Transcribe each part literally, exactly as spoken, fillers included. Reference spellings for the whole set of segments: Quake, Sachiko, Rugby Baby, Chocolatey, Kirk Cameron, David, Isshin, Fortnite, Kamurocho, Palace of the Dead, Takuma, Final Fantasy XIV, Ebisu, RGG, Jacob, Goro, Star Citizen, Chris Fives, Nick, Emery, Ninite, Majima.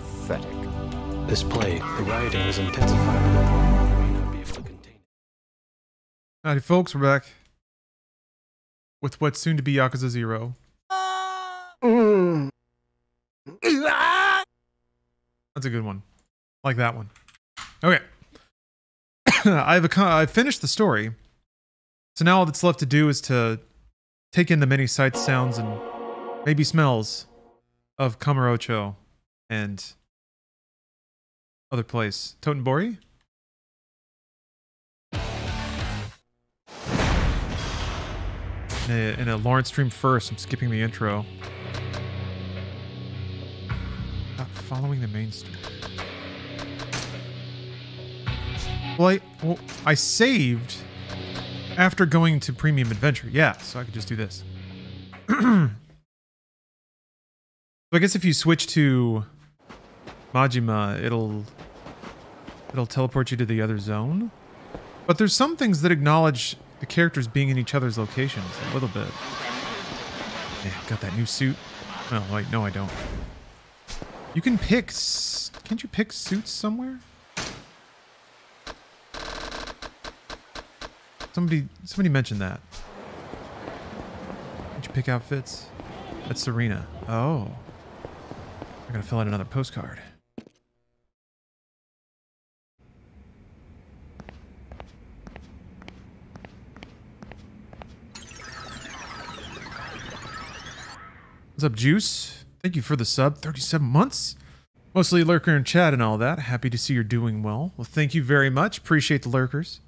pathetic. This play, the rioting was intensified. We may not be able to contain it. Alrighty, folks, we're back with what's soon to be Yakuza zero. That's a good one. Like that one. Okay. I've I've finished the story, so now all that's left to do is to take in the many sights, sounds, and maybe smells of Kamurocho and other place. Totenbori? In a, in a Lawrence stream first, I'm skipping the intro. Not following the main story. Well I, well, I saved after going to Premium Adventure. Yeah, so I could just do this. So I guess if you switch to Majima, it'll it'll teleport you to the other zone. But there's some things that acknowledge the characters being in each other's locations a little bit. Yeah, I've got that new suit. No, wait, no, I don't. You can pick... Can't you pick suits somewhere? Somebody, somebody mentioned that. Did you pick outfits? That's Serena. Oh. I'm gonna fill out another postcard. What's up, Juice? Thank you for the sub. thirty-seven months? Mostly lurker and chat and all that. Happy to see you're doing well. Well, thank you very much. Appreciate the lurkers.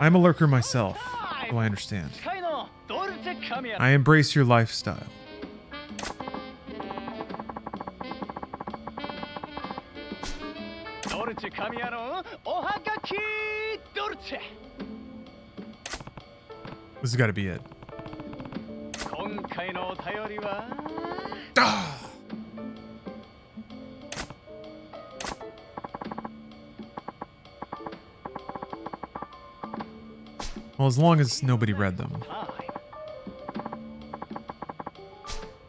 I'm a lurker myself, though I understand. I embrace your lifestyle. This has got to be it. Ah! Well, as long as nobody read them.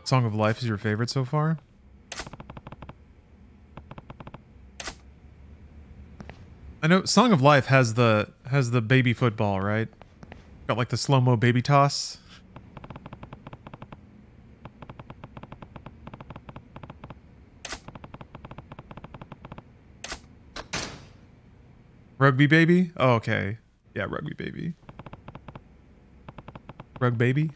Song of Life is your favorite so far? I know Song of Life has the has the baby football, right? Got like the slow-mo baby toss. Rugby Baby? Oh, okay. Yeah, Rugby Baby. Rug Baby.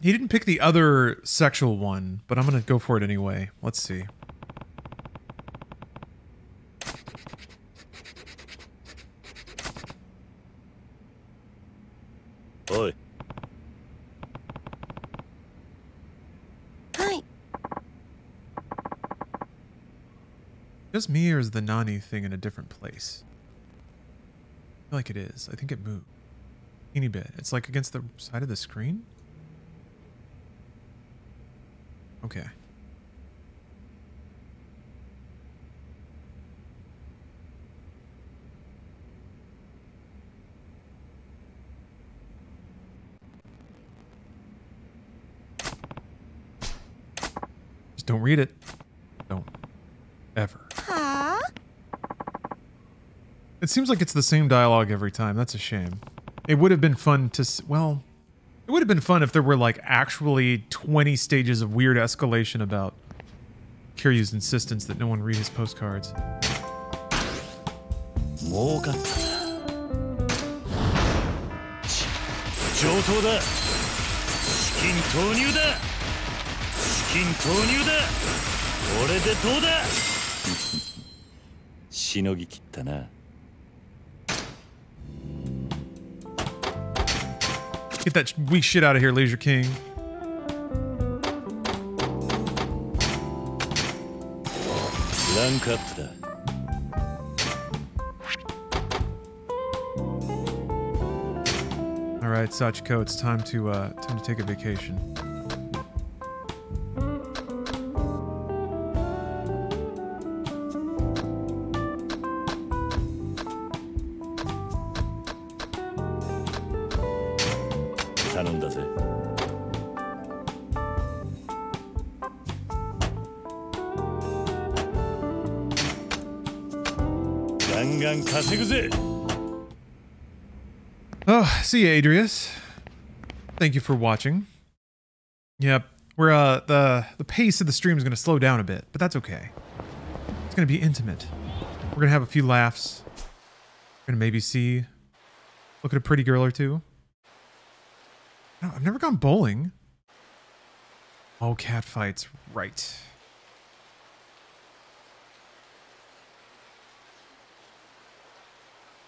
He didn't pick the other sexual one, but I'm gonna go for it anyway. Let's see. Oi. Hi. Just me, or is the Nani thing in a different place? I feel like it is. I think it moved. Teeny bit. It's like against the side of the screen? Okay. Just don't read it. Don't. Ever. Huh? It seems like it's the same dialogue every time. That's a shame. It would have been fun to... S well... It would have been fun if there were, like, actually twenty stages of weird escalation about Kiryu's insistence that no one read his postcards. Get that weak shit out of here, Leisure King. Rank up to that. All right, Sachiko, it's time to uh, time to take a vacation. 頼んだぜ。ガンガン稼ぐぜ。 Oh, see you, Adrius. Thank you for watching. Yep, we're uh the the pace of the stream is going to slow down a bit, but that's okay. It's going to be intimate. We're going to have a few laughs. We're going to maybe see, look at a pretty girl or two. No, I've never gone bowling. Oh, cat fights, right?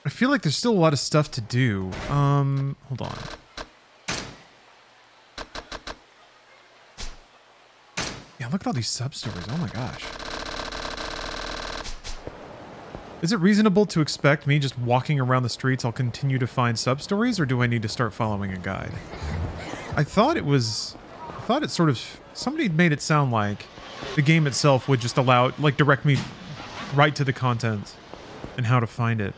I feel like there's still a lot of stuff to do. Um, hold on. Yeah, look at all these sub-stories. Oh my gosh. Is it reasonable to expect me just walking around the streets I'll continue to find sub-stories, or do I need to start following a guide? I thought it was... I thought it sort of... Somebody made it sound like the game itself would just allow... Like, direct me right to the content and how to find it.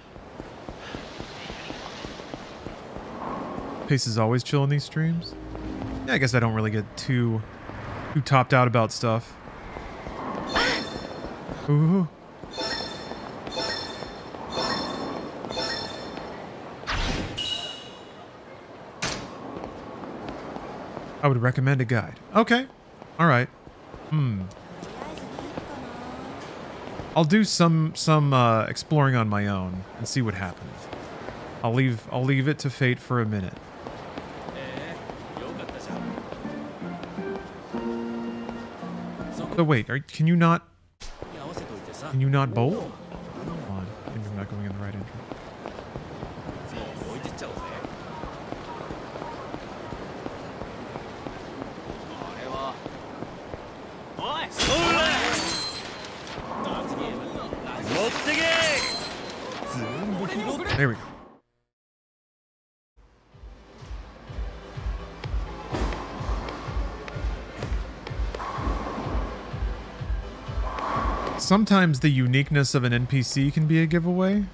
Pace is always chill in these streams. Yeah, I guess I don't really get too too topped out about stuff. Ooh. I would recommend a guide. Okay. All right. Hmm. I'll do some some uh, exploring on my own and see what happens. I'll leave I'll leave it to fate for a minute. So wait, are, can you not? Can you not bowl? Come on, I think I'm not going in the right entry. There we go. Sometimes the uniqueness of an N P C can be a giveaway.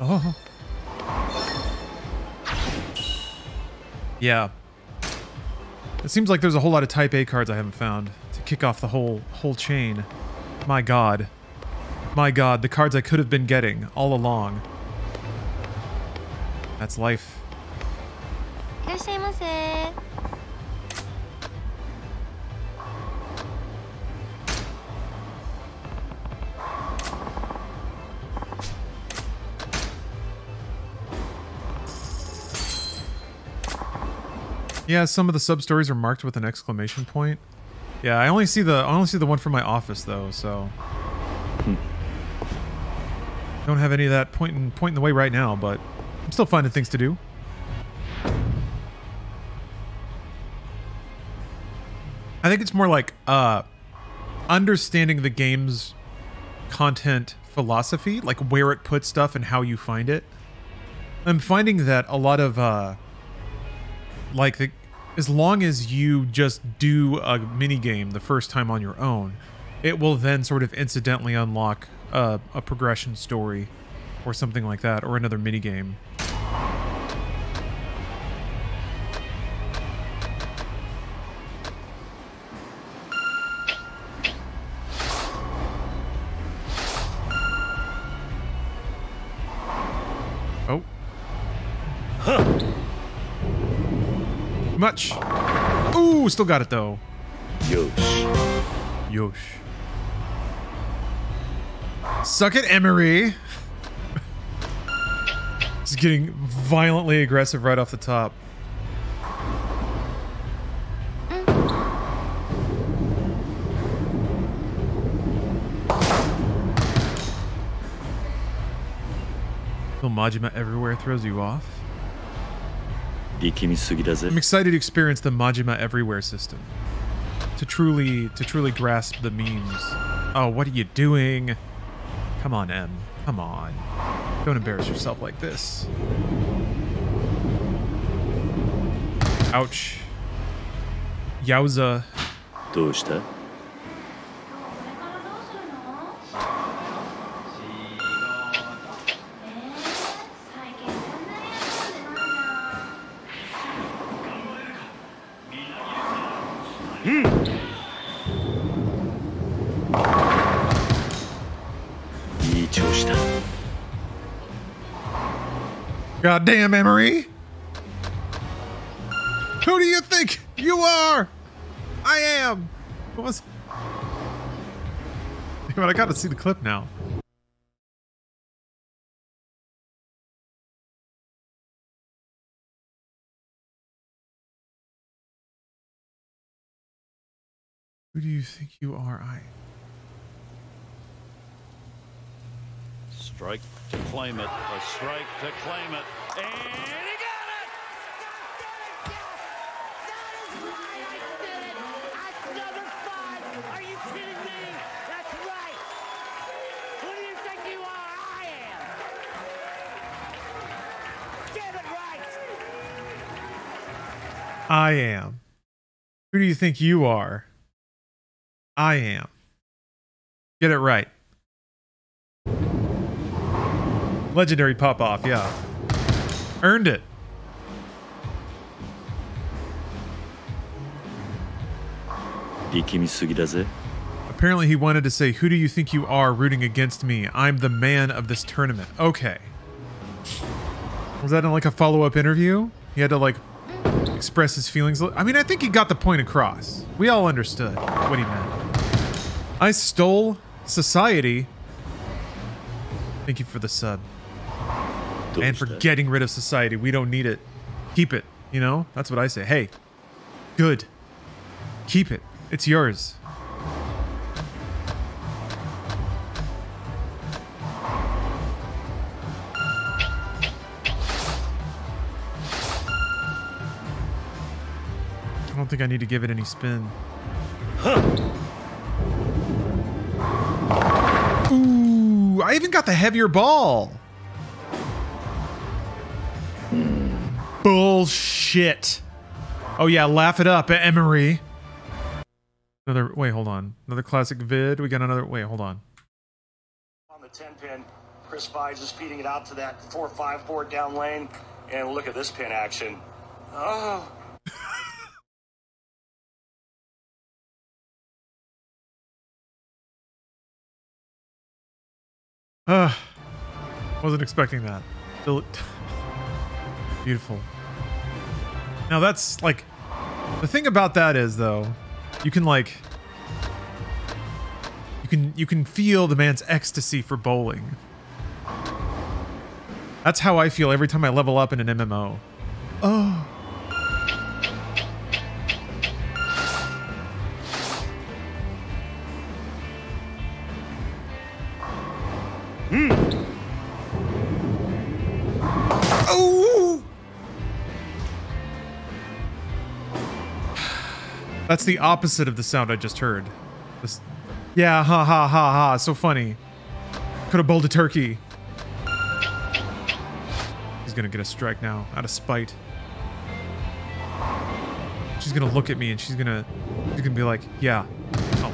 Oh. Yeah. It seems like there's a whole lot of type A cards I haven't found to kick off the whole whole chain. My god. My god, the cards I could have been getting all along. That's life. Yeah, some of the sub stories are marked with an exclamation point. Yeah, I only see the I only see the one from my office though, so hmm. Don't have any of that pointing pointing the way right now, but I'm still finding things to do. I think it's more like uh, understanding the game's content philosophy, like where it puts stuff and how you find it. I'm finding that a lot of uh, like the, as long as you just do a mini game the first time on your own, it will then sort of incidentally unlock uh, a progression story or something like that, or another mini game. Oh. Huh. Much. Ooh, still got it though. Yosh. Yosh. Suck it, Emery. He's getting violently aggressive right off the top. Little Majima everywhere throws you off. I'm excited to experience the Majima Everywhere system. To truly, to truly grasp the memes. Oh, what are you doing? Come on, Em. Come on. Don't embarrass yourself like this. Ouch. Yakuza. God damn, Emery. Who do you think you are? I am. What was? But I got to see the clip now. Who do you think you are? I. Strike to claim it. A strike to claim it. And he got it! That is right. He did it. That's number five. Are you kidding me? That's right. Who do you think you are? I am. Get it right. I am. Who do you think you are? I am. Get it right. Legendary pop-off, yeah. Earned it. Apparently he wanted to say, who do you think you are rooting against me? I'm the man of this tournament. Okay. Was that in like a follow-up interview? He had to like express his feelings. I mean, I think he got the point across. We all understood what he meant. I stole society. Thank you for the sub. And for getting rid of society. We don't need it. Keep it. You know? That's what I say. Hey. Good. Keep it. It's yours. I don't think I need to give it any spin. Huh. Ooh, I even got the heavier ball. Bullshit. Oh yeah, laugh it up, Emery. Another, wait, hold on. Another classic vid. We got another, wait, hold on. On the ten pin, Chris Fives is feeding it out to that four five board down lane. And look at this pin action. Oh. uh, wasn't expecting that. Beautiful. Now that's like, the thing about that is though, you can like, you can, you can feel the man's ecstasy for bowling. That's how I feel every time I level up in an M M O. Oh. Hmm. That's the opposite of the sound I just heard. This, yeah, ha ha ha ha, so funny. Could have bowled a turkey. He's gonna get a strike now, out of spite. She's gonna look at me and she's gonna, she's gonna be like, yeah. Oh,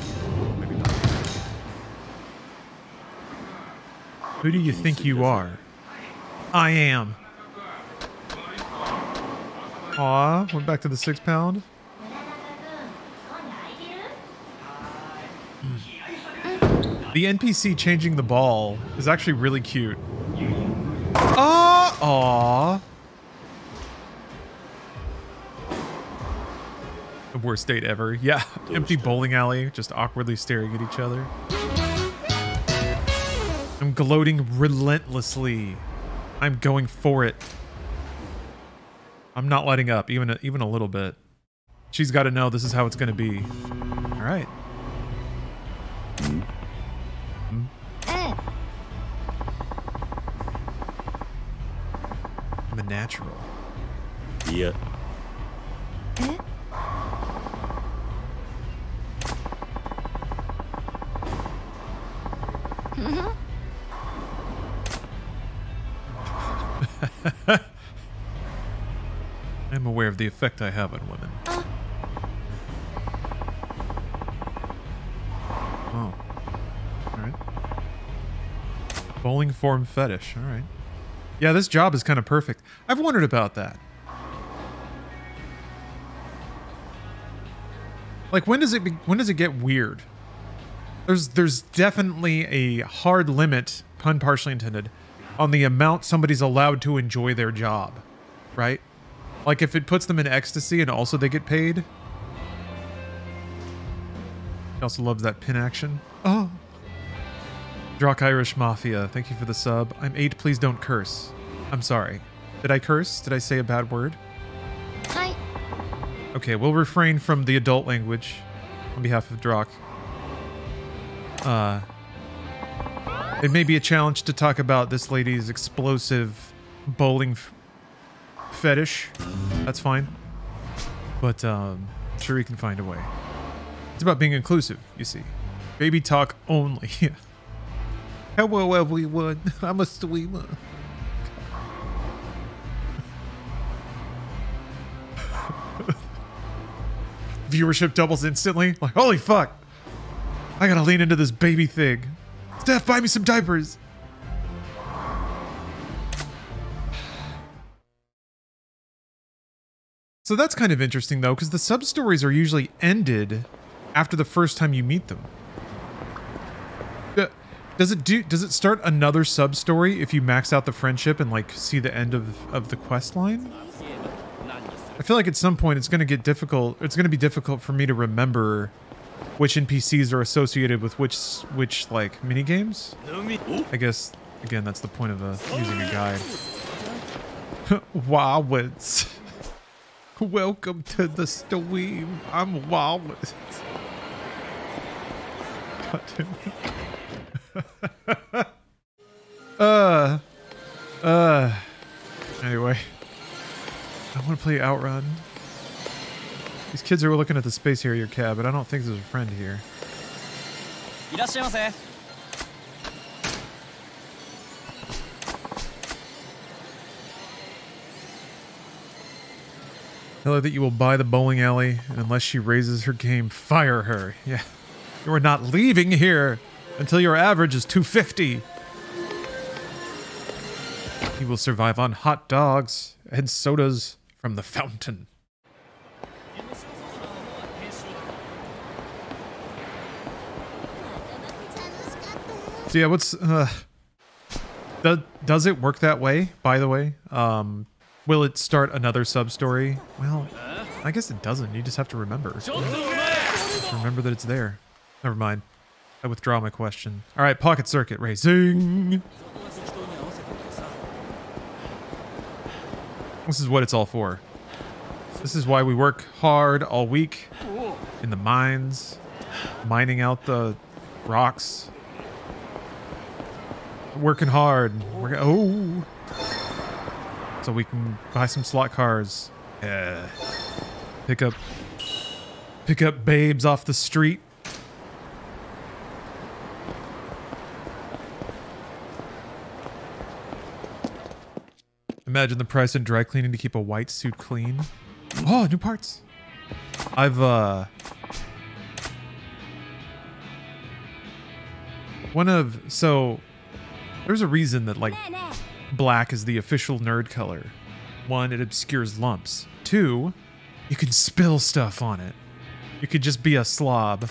maybe not. Who do you think you are? I am. Aw, went back to the six pound. The N P C changing the ball is actually really cute. Oh, the worst date ever. Yeah, empty bowling alley, just awkwardly staring at each other. I'm gloating relentlessly. I'm going for it. I'm not letting up, even a, even a little bit. She's got to know this is how it's going to be. All right. I'm a natural. Yeah. Eh? I'm aware of the effect I have on women. Uh. Oh. All right. Bowling form fetish. All right. Yeah, this job is kind of perfect. I've wondered about that. Like, when does it be, when does it get weird? There's there's definitely a hard limit, pun partially intended, on the amount somebody's allowed to enjoy their job, right? Like, if it puts them in ecstasy and also they get paid. He also loves that pin action. Oh. Drock Irish Mafia, thank you for the sub. I'm eight, please don't curse. I'm sorry. Did I curse? Did I say a bad word? Hi. Okay, we'll refrain from the adult language on behalf of Drock. Uh, it may be a challenge to talk about this lady's explosive bowling f fetish. That's fine. But um, I'm sure we can find a way. It's about being inclusive, you see. Baby talk only. Hello, everyone. I'm a streamer. Viewership doubles instantly. Like, holy fuck. I gotta lean into this baby thing. Steph, buy me some diapers. So that's kind of interesting, though, because the sub-stories are usually ended after the first time you meet them. Does it do? Does it start another sub-story if you max out the friendship and, like, see the end of, of the quest line? I feel like at some point it's going to get difficult. It's going to be difficult for me to remember which N P Cs are associated with which, which like, minigames? I guess, again, that's the point of uh, using a guide. Wawitz. Welcome to the stream. I'm Wawitz. uh, uh, anyway. I want to play Outrun. These kids are looking at the space here, your cab, but I don't think there's a friend here. Tell her that you will buy the bowling alley, and unless she raises her game, fire her. Yeah. You are not leaving here until your average is two fifty. He will survive on hot dogs and sodas from the fountain. So yeah, what's uh, does does it work that way? By the way, um, will it start another sub story? Well, I guess it doesn't. You just have to remember. Just remember that it's there. Never mind. I withdraw my question. All right, Pocket Circuit Racing. This is what it's all for. This is why we work hard all week in the mines, mining out the rocks. Working hard. We're oh, so we can buy some slot cars. Yeah. Pick up, pick up babes off the street. Imagine the price in dry cleaning to keep a white suit clean. Oh, new parts. I've uh. One of so. There's a reason that, like, black is the official nerd color. One, it obscures lumps. Two, you can spill stuff on it. You could just be a slob.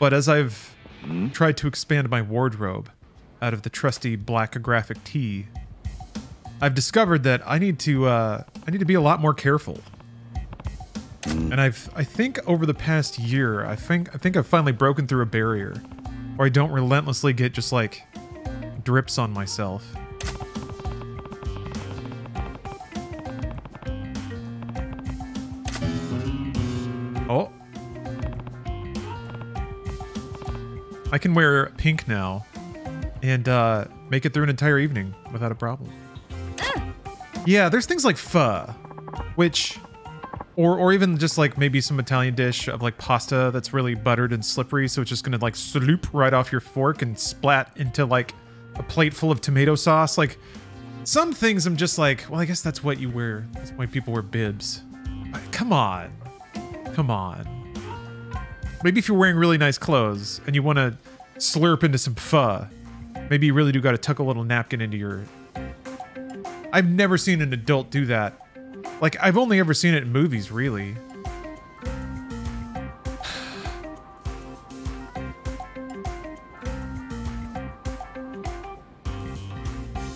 But as I've tried to expand my wardrobe out of the trusty black graphic tee, I've discovered that I need to uh, I need to be a lot more careful. And I've I think over the past year, I think I think I've finally broken through a barrier where I don't relentlessly get just like drips on myself. Oh. I can wear pink now and uh, make it through an entire evening without a problem. Yeah, there's things like pho, which, or, or even just like maybe some Italian dish of like pasta that's really buttered and slippery, so it's just gonna like sloop right off your fork and splat into like a plate full of tomato sauce. Like, some things I'm just like, well, I guess that's what you wear. That's why people wear bibs. Come on. Come on. Maybe if you're wearing really nice clothes and you want to slurp into some pho, maybe you really do got to tuck a little napkin into your... I've never seen an adult do that. Like, I've only ever seen it in movies, really.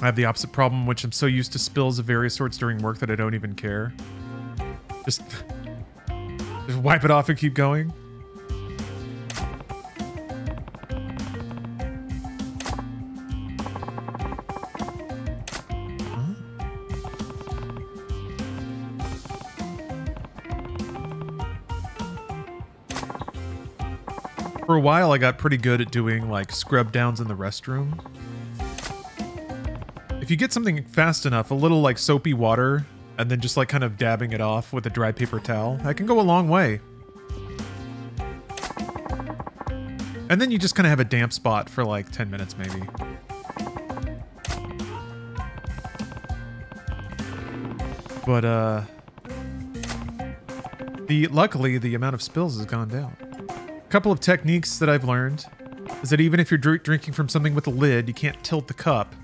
I have the opposite problem, which I'm so used to spills of various sorts during work that I don't even care. Just, just wipe it off and keep going. For a while, I got pretty good at doing, like, scrub downs in the restroom. If you get something fast enough, a little, like, soapy water, and then just, like, kind of dabbing it off with a dry paper towel, that can go a long way. And then you just kind of have a damp spot for, like, ten minutes, maybe. But, uh... The, luckily, the amount of spills has gone down. A couple of techniques that I've learned is that even if you're dr drinking from something with a lid, you can't tilt the cup.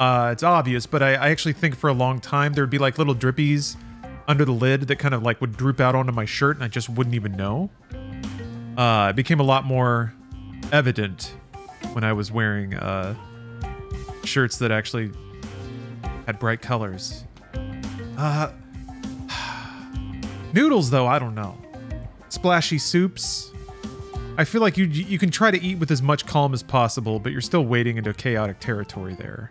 Uh, it's obvious, but I, I actually think for a long time there'd be like little drippies under the lid that kind of like would droop out onto my shirt and I just wouldn't even know. Uh, it became a lot more evident when I was wearing uh, shirts that actually had bright colors. Uh, noodles though, I don't know. Splashy soups. I feel like you you can try to eat with as much calm as possible, but you're still wading into chaotic territory there.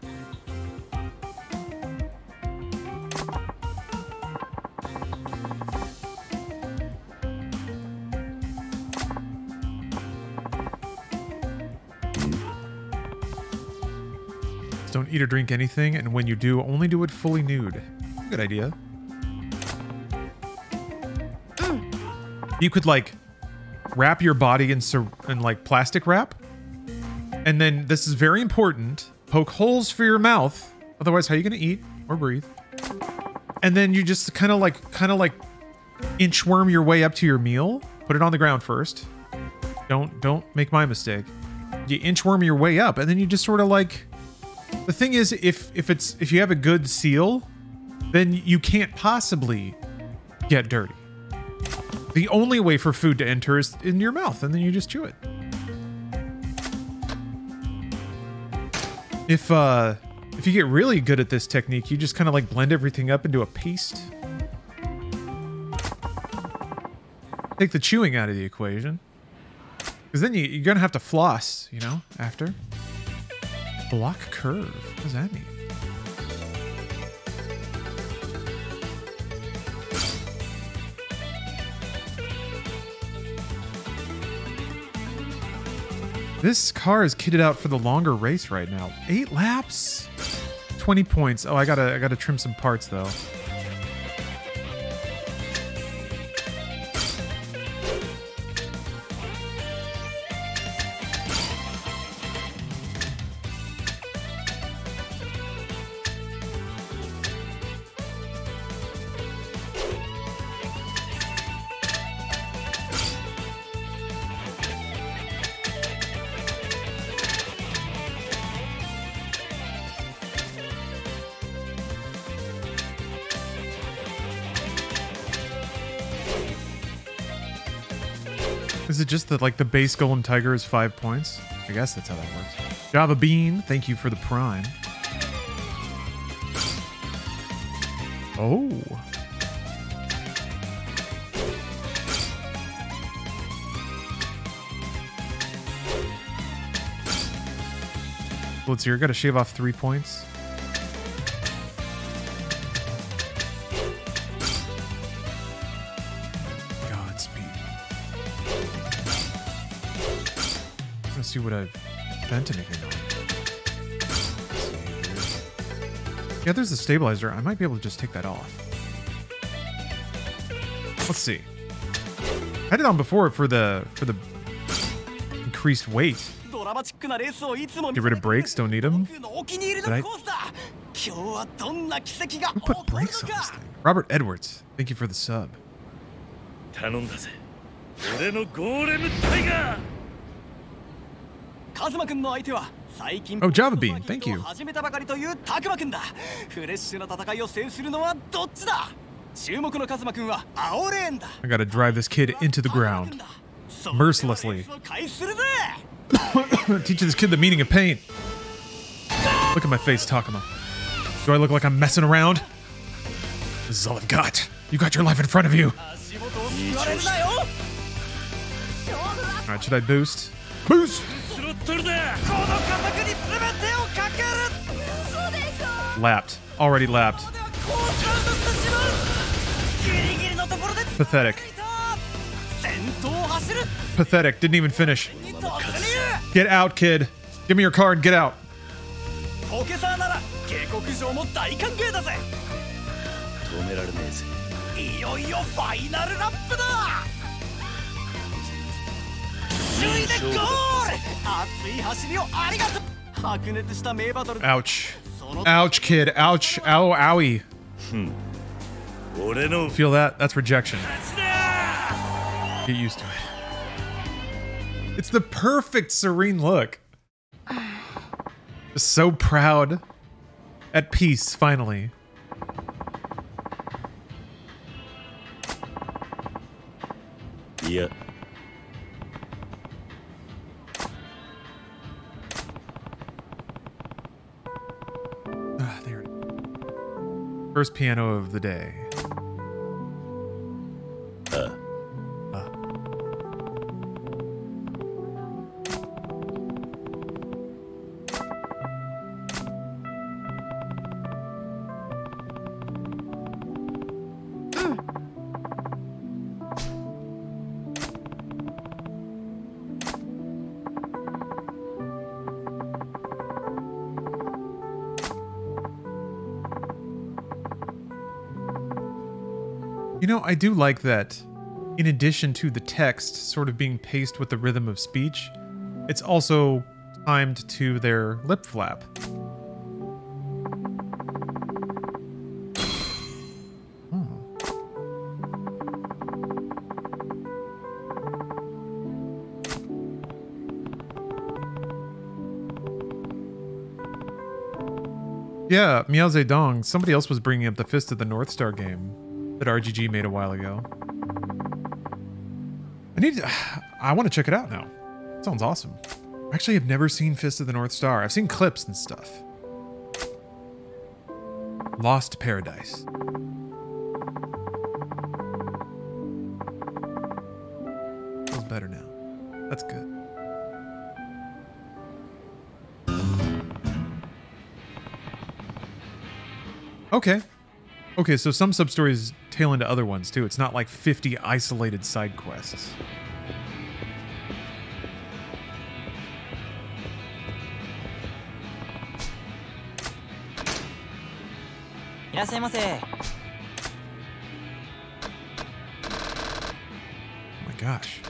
Just don't eat or drink anything, and when you do, only do it fully nude. Good idea. You could like wrap your body in, in like plastic wrap, and then this is very important, poke holes for your mouth, otherwise how are you gonna eat or breathe? And then you just kind of like kind of like inchworm your way up to your meal. Put it on the ground first, don't don't make my mistake. You inchworm your way up, and then you just sort of like, the thing is, if if it's if you have a good seal, then you can't possibly get dirty. The only way for food to enter is in your mouth, and then you just chew it. If uh, if you get really good at this technique, you just kind of like blend everything up into a paste. Take the chewing out of the equation. Because then you, you're going to have to floss, you know, after. Block curve. What does that mean? This car is kitted out for the longer race right now. Eight laps, twenty points. Oh, I gotta, I gotta trim some parts though. Just that, like, the base Golden Tiger is five points. I guess that's how that works. Java Bean, thank you for the prime. Oh. Let's see, I gotta shave off three points. See what I've spent anything on. Yeah, there's the stabilizer. I might be able to just take that off. Let's see. I had it on before for the for the increased weight. Get rid of brakes. Don't need them. But I, I put brakes on this thing. Robert Edwards, thank you for the sub. Oh, Java Bean, thank you. I gotta drive this kid into the ground. Mercilessly. Teach this kid the meaning of pain. Look at my face, Takuma. Do I look like I'm messing around? This is all I've got. You got your life in front of you. All right, should I boost? Boost! Lapped. Already lapped. Pathetic. Pathetic. Didn't even finish. Get out, kid. Give me your card. Get out. Ouch. Ouch, kid. Ouch. Ow, owie. Hmm. Feel that? That's rejection. Get used to it. It's the perfect serene look. Just so proud. At peace, finally. Yeah. Ah, there it is. First piano of the day. Uh. Uh. You know, I do like that, in addition to the text sort of being paced with the rhythm of speech, it's also timed to their lip flap. Oh. Yeah, Miao Zedong, somebody else was bringing up the Fist of the North Star game that R G G made a while ago. I need to, I want to check it out now. It sounds awesome. Actually, I've never seen Fist of the North Star. I've seen clips and stuff. Lost Paradise. Feels better now. That's good. Okay. Okay, so some sub-stories tail into other ones, too. It's not like fifty isolated side quests. Oh my gosh.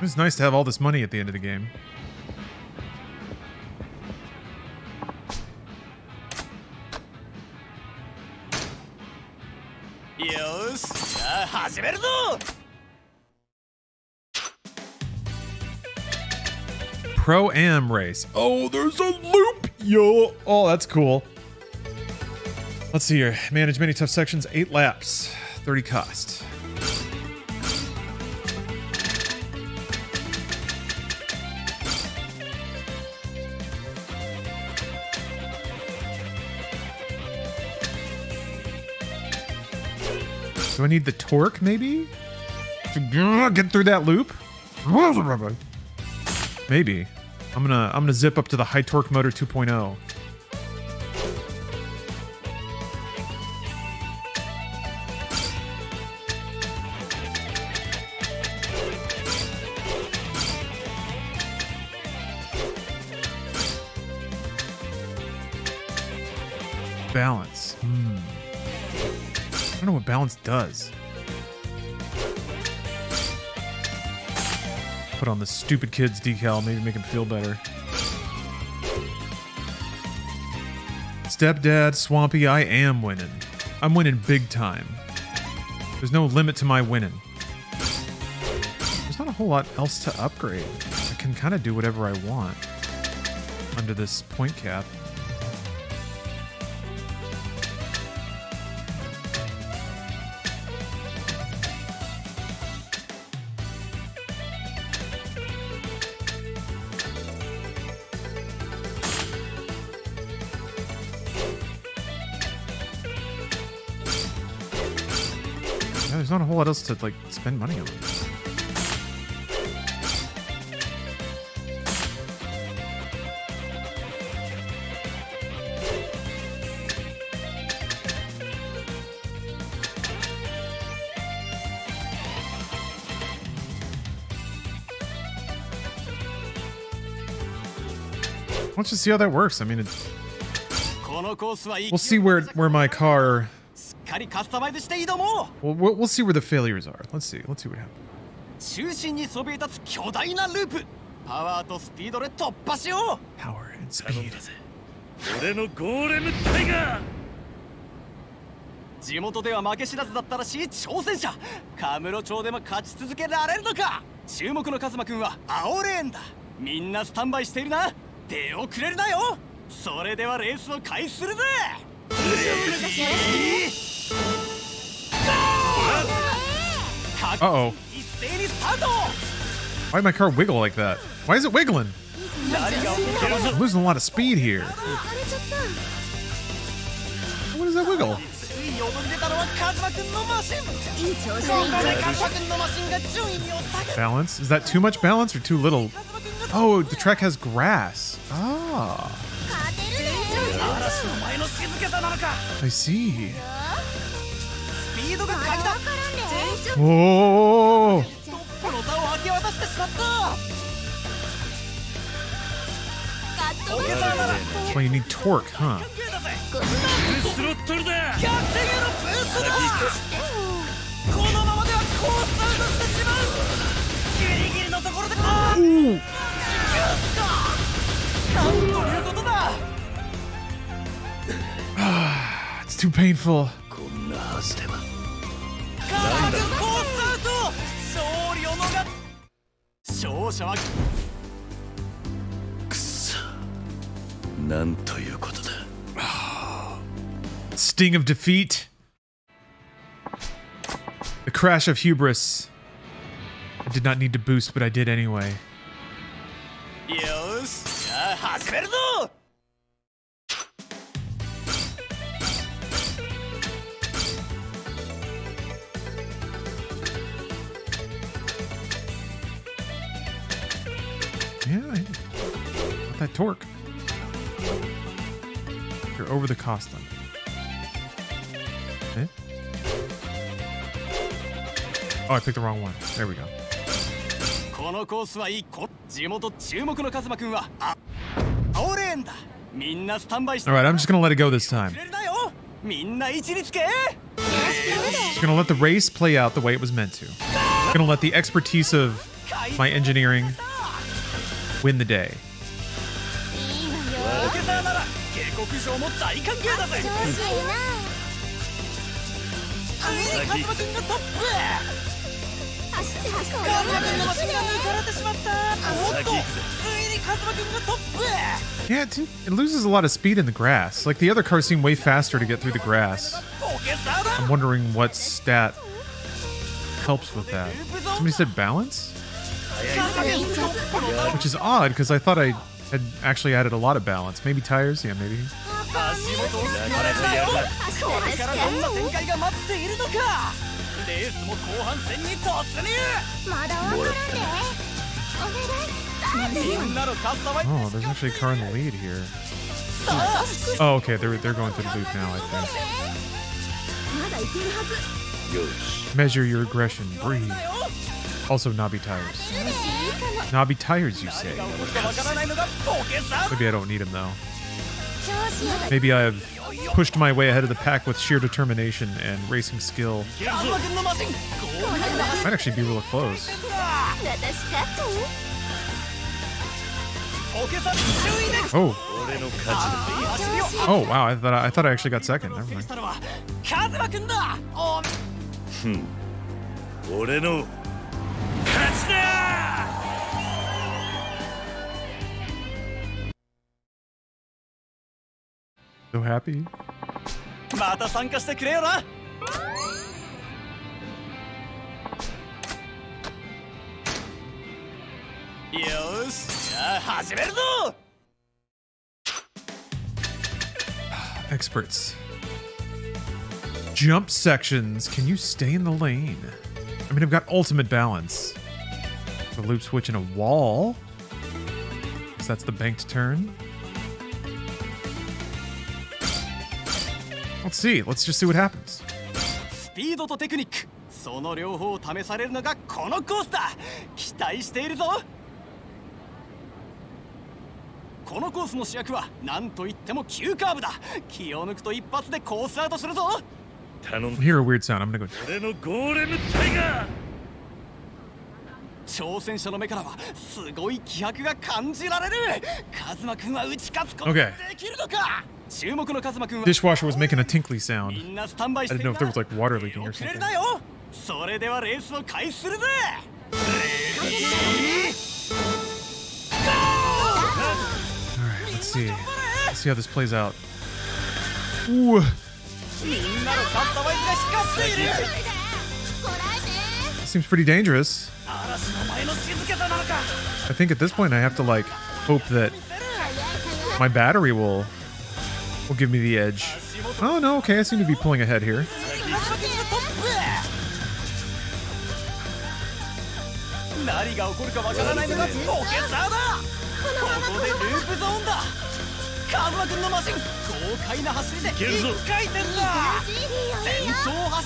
It's nice to have all this money at the end of the game. Pro-Am race. Oh, there's a loop, yo. Oh, that's cool. Let's see here. Manage many tough sections, eight laps, thirty cost. Do I need the torque, maybe? To get through that loop? Maybe. I'm gonna I'm gonna zip up to the high torque motor two point oh. Balance. Hmm. I don't know what balance does. Put on the stupid kid's decal, maybe make him feel better. Stepdad, Swampy, I am winning. I'm winning big time. There's no limit to my winning. There's not a whole lot else to upgrade. I can kind of do whatever I want. under this point cap. There's not a whole lot else to like spend money on. Let's just see how that works. I mean, it's... we'll see where where my car. Well, we'll see where the failures are. Let's see. Let's see what happens. Power and speed. Uh-oh. Why did my car wiggle like that? Why is it wiggling? I'm losing a lot of speed here. What is that wiggle? Balance? Is that too much balance or too little? Oh, the track has grass. Ah. I see. Oh! That's why you need torque, huh? Ooh. It's too painful. Sting of defeat. The crash of hubris. I did not need to boost, but I did anyway. Yeah, I want that torque. You're over the cost limit. Eh? Oh, I picked the wrong one. There we go. Alright, I'm just gonna let it go this time. Just gonna let the race play out the way it was meant to. I'm gonna let the expertise of my engineering win the day. Yeah, it, it loses a lot of speed in the grass. Like, the other cars seem way faster to get through the grass. I'm wondering what stat helps with that. Somebody said balance? Which is odd, because I thought I had actually added a lot of balance. Maybe tires? Yeah, maybe. Oh, there's actually a car in the lead here. Oh, okay, they're, they're going through the loop now, I think. Measure your aggression. Breathe. Also, knobby tires. Knobby tires, you say? Maybe I don't need them, though. Maybe I have pushed my way ahead of the pack with sheer determination and racing skill. Might actually be real close. Oh. Oh, wow. I thought I, I, thought I actually got second. Never mind. Hmm. So happy. Experts. Jump sections. Can you stay in the lane? I mean, I've got ultimate balance. A loop switch and a wall. Because that's the banked turn. Let's see. Let's just see what happens. Speed and technique. I hear a weird sound. I'm going to go. Okay. Dishwasher was making a tinkly sound. I didn't know if there was like water leaking or something. Alright, let's see. Let's see how this plays out. Ooh. Seems pretty dangerous. I think at this point I have to like hope that my battery will will give me the edge. Oh no, okay, I seem to be pulling ahead here.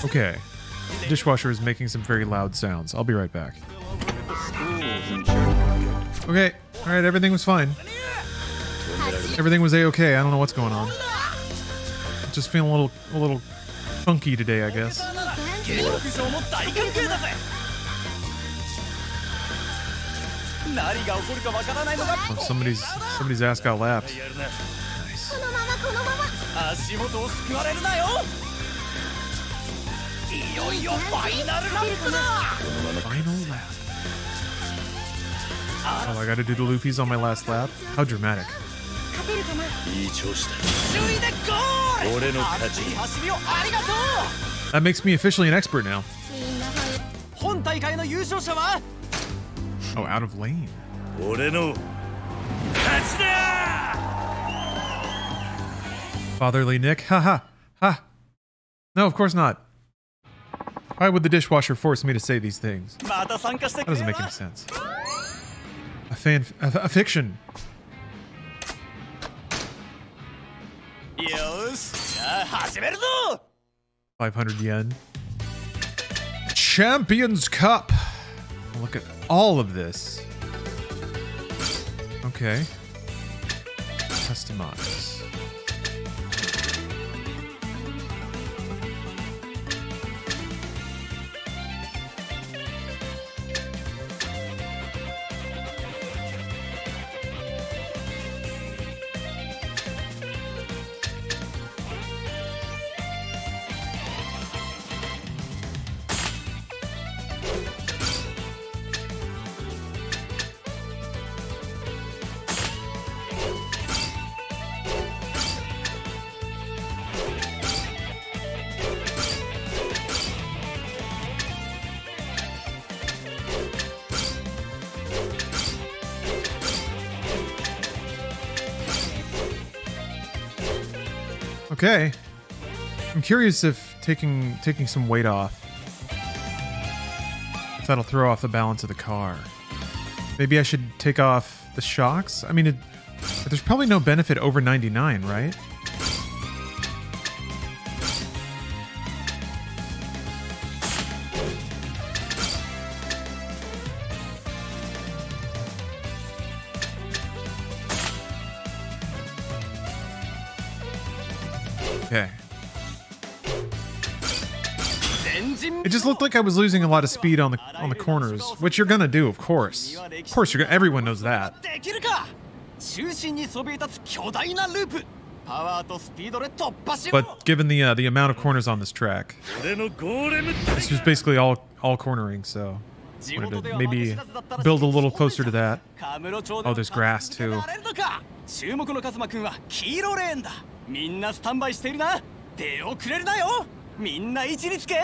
Okay. Dishwasher is making some very loud sounds. I'll be right back. Okay. All right. Everything was fine. Everything was a-okay. I don't know what's going on. Just feeling a little, a little funky today, I guess. Oh, somebody's, somebody's ass got lapped. Nice. Final lap. Oh, I gotta do the loopies on my last lap? How dramatic. That makes me officially an expert now. Oh, out of lane. Fatherly Nick. Ha ha. Ha. No, of course not. Why would the dishwasher force me to say these things? That doesn't make any sense. A fan, a, a fiction. five hundred yen. Champions Cup. Look at all of this. Okay. Customize. Okay, I'm curious if taking taking some weight off, if that'll throw off the balance of the car. Maybe I should take off the shocks. I mean, it, but there's probably no benefit over ninety-nine, right? It looked like I was losing a lot of speed on the on the corners, which you're gonna do, of course. Of course, you're gonna. Everyone knows that. But given the uh, the amount of corners on this track, this was basically all all cornering. So wanted to maybe build a little closer to that. Oh, there's grass too. みんなスタンバイしているな。手をくれるなよ。みんな位置につけ。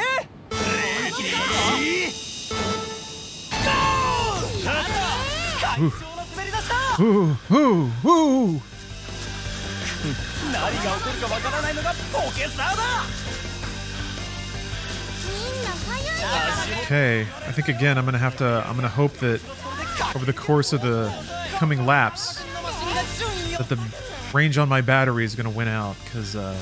Okay, I think again I'm gonna have to I'm gonna hope that over the course of the coming laps that the range on my battery is gonna win out, because uh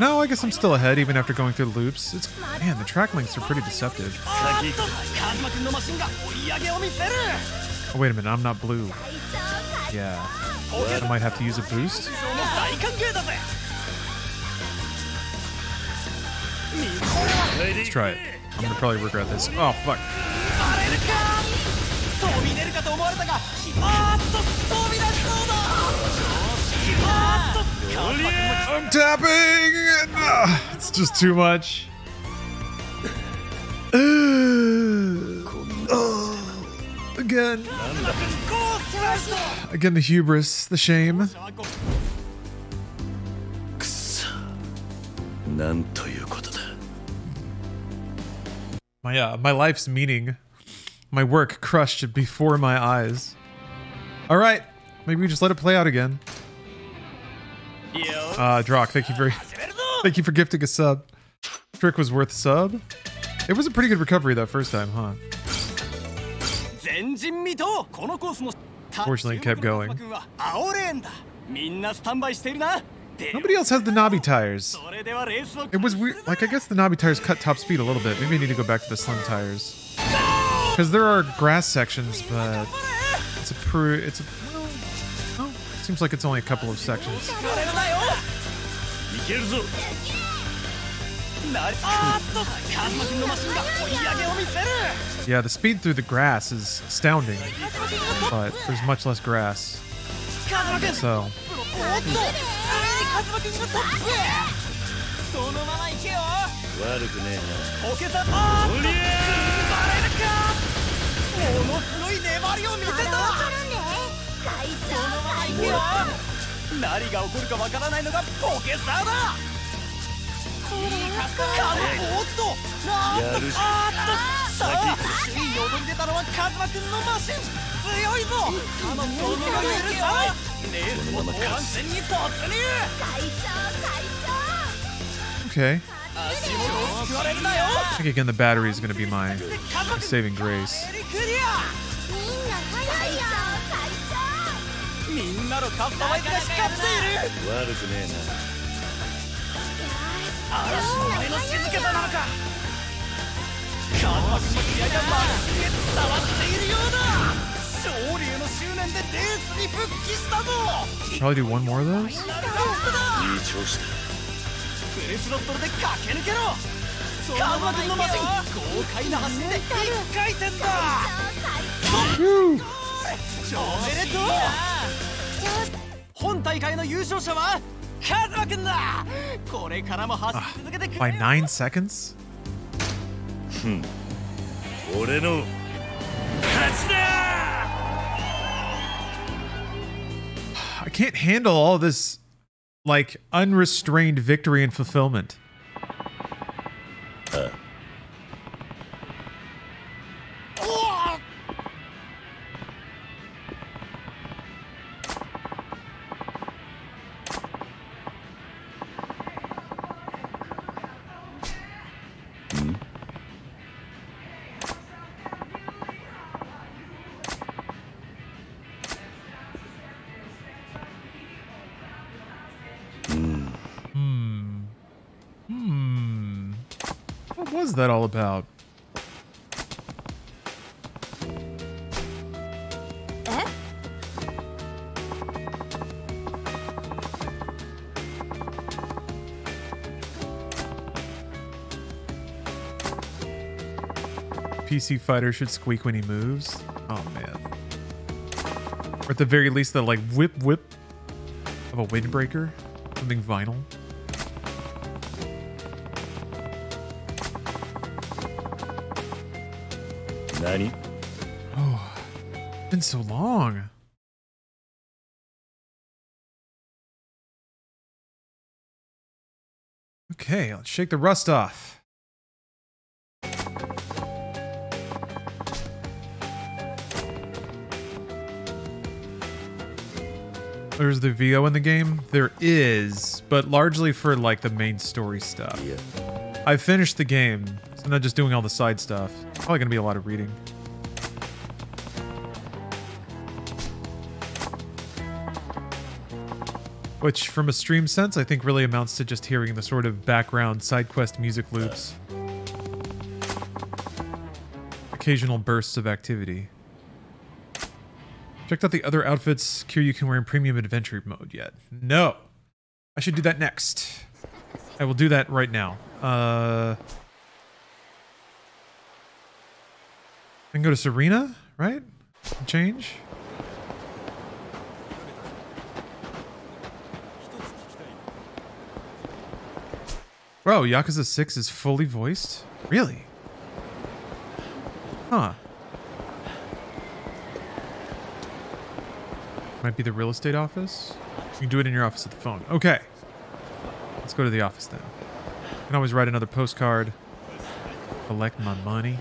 no, I guess I'm still ahead even after going through loops. It's, man, the track lengths are pretty deceptive. Oh, wait a minute, I'm not blue. Yeah, I might have to use a boost. Let's try it. I'm gonna probably regret this. Oh, fuck. I'm tapping! Ugh, it's just too much. Oh, again. Again, the hubris, the shame. My, uh, my life's meaning, my work crushed before my eyes. All right, maybe we just let it play out again. Uh, Drock, thank you very, thank you for gifting a sub. Trick was worth sub. It was a pretty good recovery that first time, huh? Fortunately, it kept going. Nobody else has the knobby tires. It was weird. Like, I guess the knobby tires cut top speed a little bit. Maybe I need to go back to the slim tires, because there are grass sections, but it's a pr it's a. Seems like it's only a couple of sections. Yeah, the speed through the grass is astounding, but there's much less grass. So. Okay. I think again the battery is going to be my saving grace. Probably do one more of those. Woo! Uh, by nine seconds? Hmm. I can't handle all this, like, unrestrained victory and fulfillment. Uh. What is that all about? Eh? P C fighter should squeak when he moves. Oh man. Or at the very least the like whip whip of a windbreaker. Something vinyl. Oh, it's been so long. Okay, let's shake the rust off. There's the V O in the game? There is, but largely for like the main story stuff. Yeah. I finished the game, so I'm not just doing all the side stuff. Probably gonna be a lot of reading. Which, from a stream sense, I think really amounts to just hearing the sort of background side quest music loops. Occasional bursts of activity. Checked out the other outfits Kiryu can wear in premium adventure mode yet. No! I should do that next. I will do that right now. Uh, I can go to Serena, right? Change. Bro, Yakuza six is fully voiced? Really? Huh. Might be the real estate office. You can do it in your office at the phone. Okay. Let's go to the office then. I can always write another postcard. Collect my money.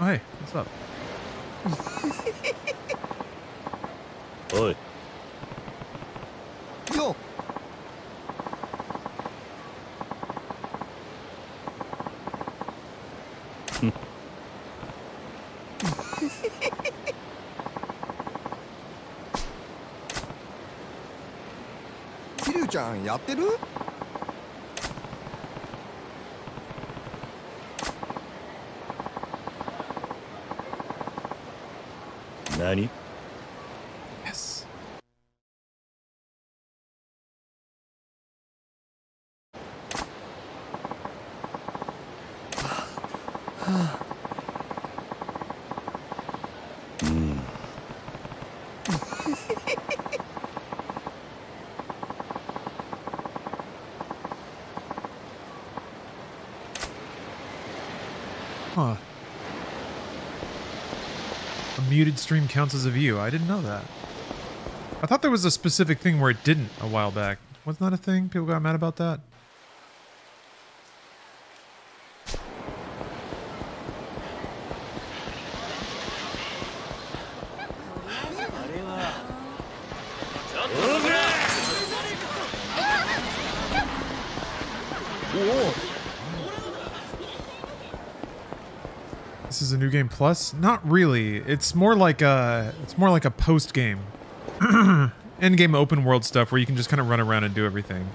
Oh, hey, what's up? Oi. Yo. Nani? Yes. Huh. A muted stream counts as a view. I didn't know that. I thought there was a specific thing where it didn't a while back. Wasn't that a thing? People got mad about that? Is a new game plus? Not really. It's more like a it's more like a post game, end game open world stuff where you can just kind of run around and do everything.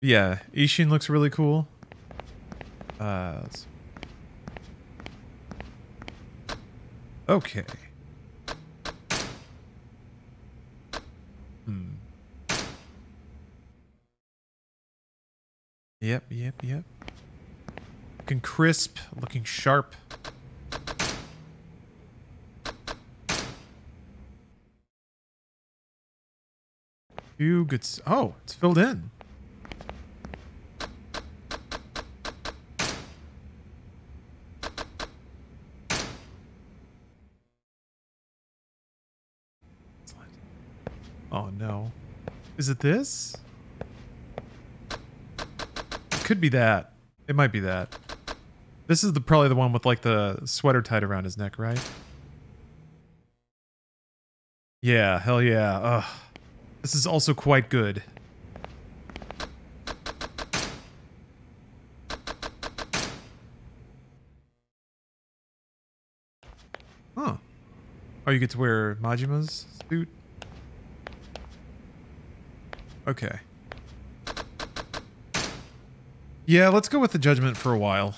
Yeah, Isshin looks really cool. Uh, let's... Okay. Hmm. Yep, yep, yep. Looking crisp, looking sharp. Few good. S oh, it's filled in. Oh no, is it this? Could be that. It might be that. This is the probably the one with like the sweater tied around his neck, right? Yeah, hell yeah. Ugh. This is also quite good. Huh. Oh, you get to wear Majima's suit? Okay. Yeah, let's go with the Judgment for a while.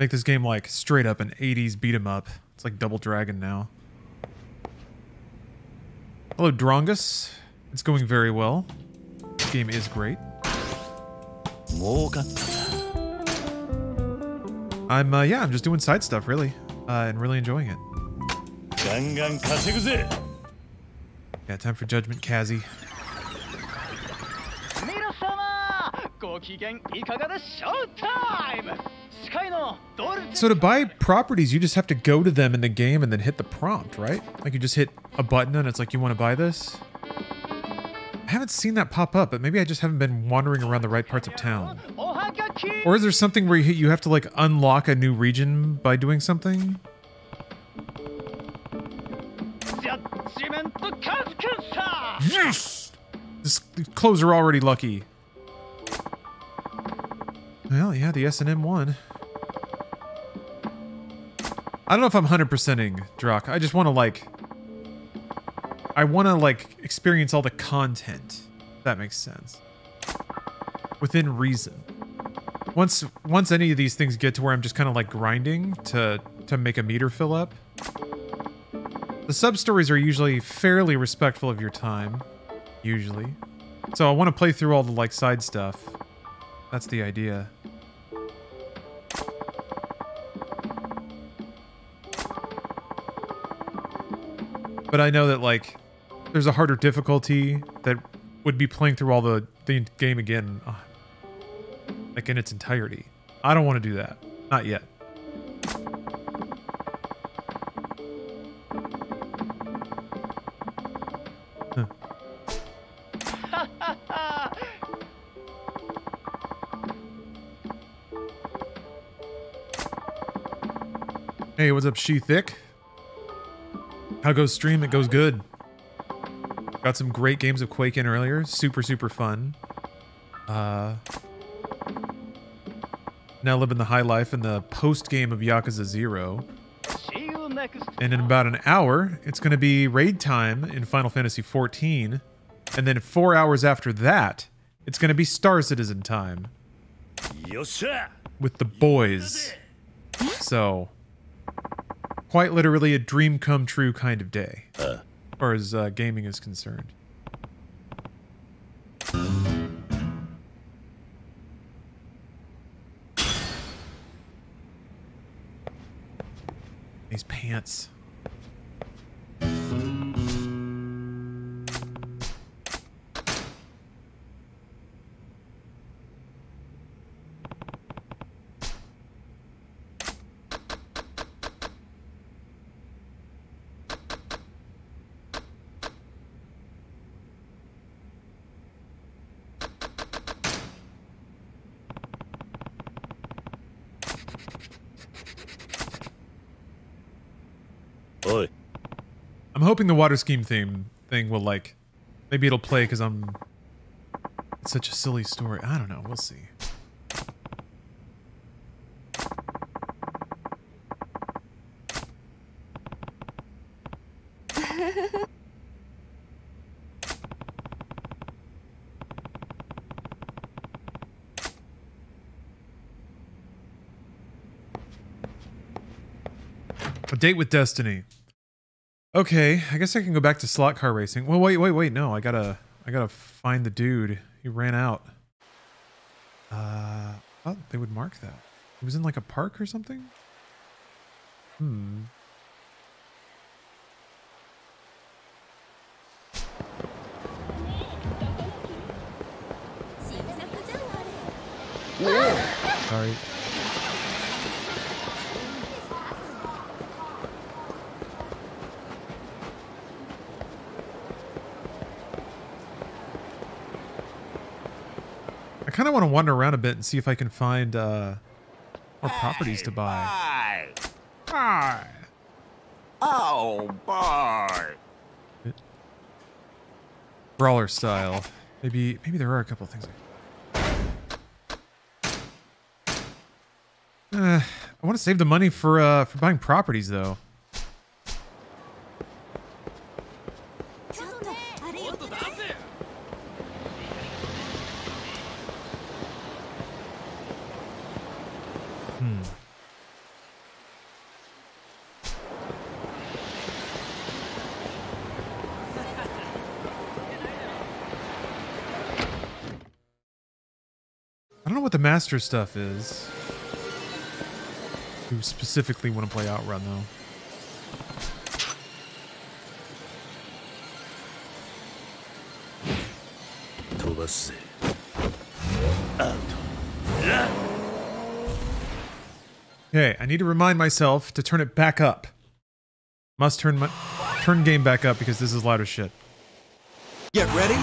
Make this game like straight up an eighties beat 'em up. It's like Double Dragon now. Hello, Drongus. It's going very well. This game is great. I'm, uh, yeah, I'm just doing side stuff, really. Uh, and really enjoying it. Yeah, time for Judgment, Kazi. Showtime! So to buy properties, you just have to go to them in the game and then hit the prompt, right? Like you just hit a button and it's like, you want to buy this? I haven't seen that pop up, but maybe I just haven't been wandering around the right parts of town. Or is there something where you have to like unlock a new region by doing something? Yes! These clothes are already lucky. Well, yeah, the S and M won. I don't know if I'm one hundred percenting, Drock. I just want to, like... I want to, like, experience all the content. If that makes sense. Within reason. Once once any of these things get to where I'm just kind of, like, grinding to, to make a meter fill up... The sub-stories are usually fairly respectful of your time. Usually. So I want to play through all the, like, side stuff. That's the idea. But I know that, like, there's a harder difficulty that would be playing through all the, the game again, like, in its entirety. I don't want to do that. Not yet. Hey, what's up, SheThick? How goes stream? It goes good. Got some great games of Quake in earlier. Super, super fun. Uh, now living the high life in the post-game of Yakuza zero. And in about an hour, it's going to be raid time in Final Fantasy fourteen. And then four hours after that, it's going to be Star Citizen time. With the boys. So... Quite literally a dream come true kind of day, uh. as far as uh, gaming is concerned. These pants. I'm hoping the water scheme theme thing will, like, maybe it'll play because I'm... It's such a silly story. I don't know. We'll see. A date with destiny. Okay, I guess I can go back to slot car racing. Well, wait, wait, wait, no, I gotta, I gotta find the dude. He ran out. Uh, I thought they would mark that. He was in like a park or something? Hmm. Sorry. I kind of want to wander around a bit and see if I can find uh, more properties to buy. Hey, bye. Bye. Oh, boy! Brawler style. Maybe, maybe there are a couple of things. Uh, I want to save the money for uh, for buying properties, though. Master stuff is. Who specifically want to play Outrun though? Okay, I need to remind myself to turn it back up. Must turn my turn game back up because this is loud as shit. Get ready.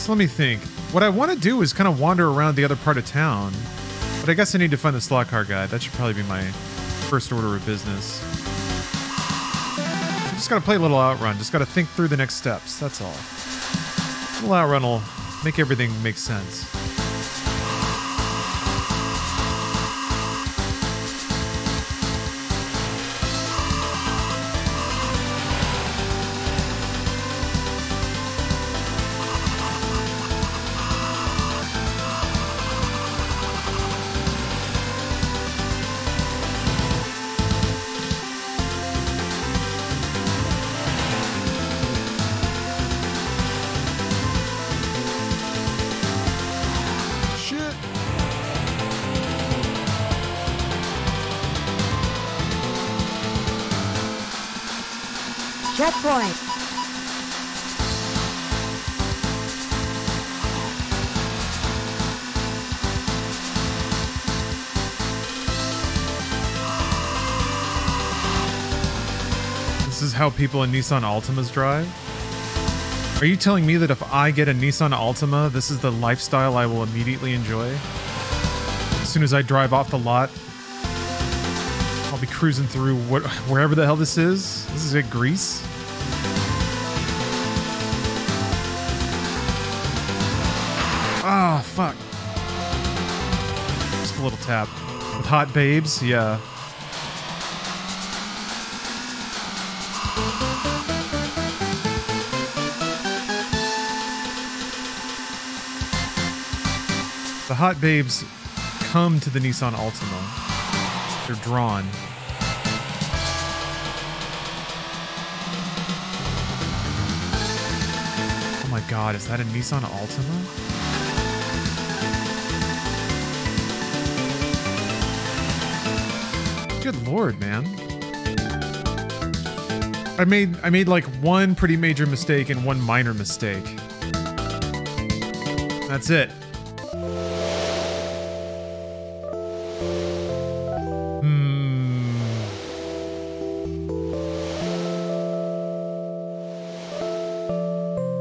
So let me think. What I want to do is kind of wander around the other part of town. But I guess I need to find the slot car guy. That should probably be my first order of business. I'm just got to play a little Outrun. Just got to think through the next steps. That's all. A little Outrun will make everything make sense. How people in Nissan Altimas drive? Are you telling me that if I get a Nissan Altima, this is the lifestyle I will immediately enjoy? As soon as I drive off the lot, I'll be cruising through what, wherever the hell this is. This is it, Greece? Ah, oh, fuck. Just a little tap. With hot babes? Yeah. The hot babes come to the Nissan Altima. They're drawn. Oh my god, is that a Nissan Altima? Good lord, man. I made I made like one pretty major mistake and one minor mistake. That's it. Hmm.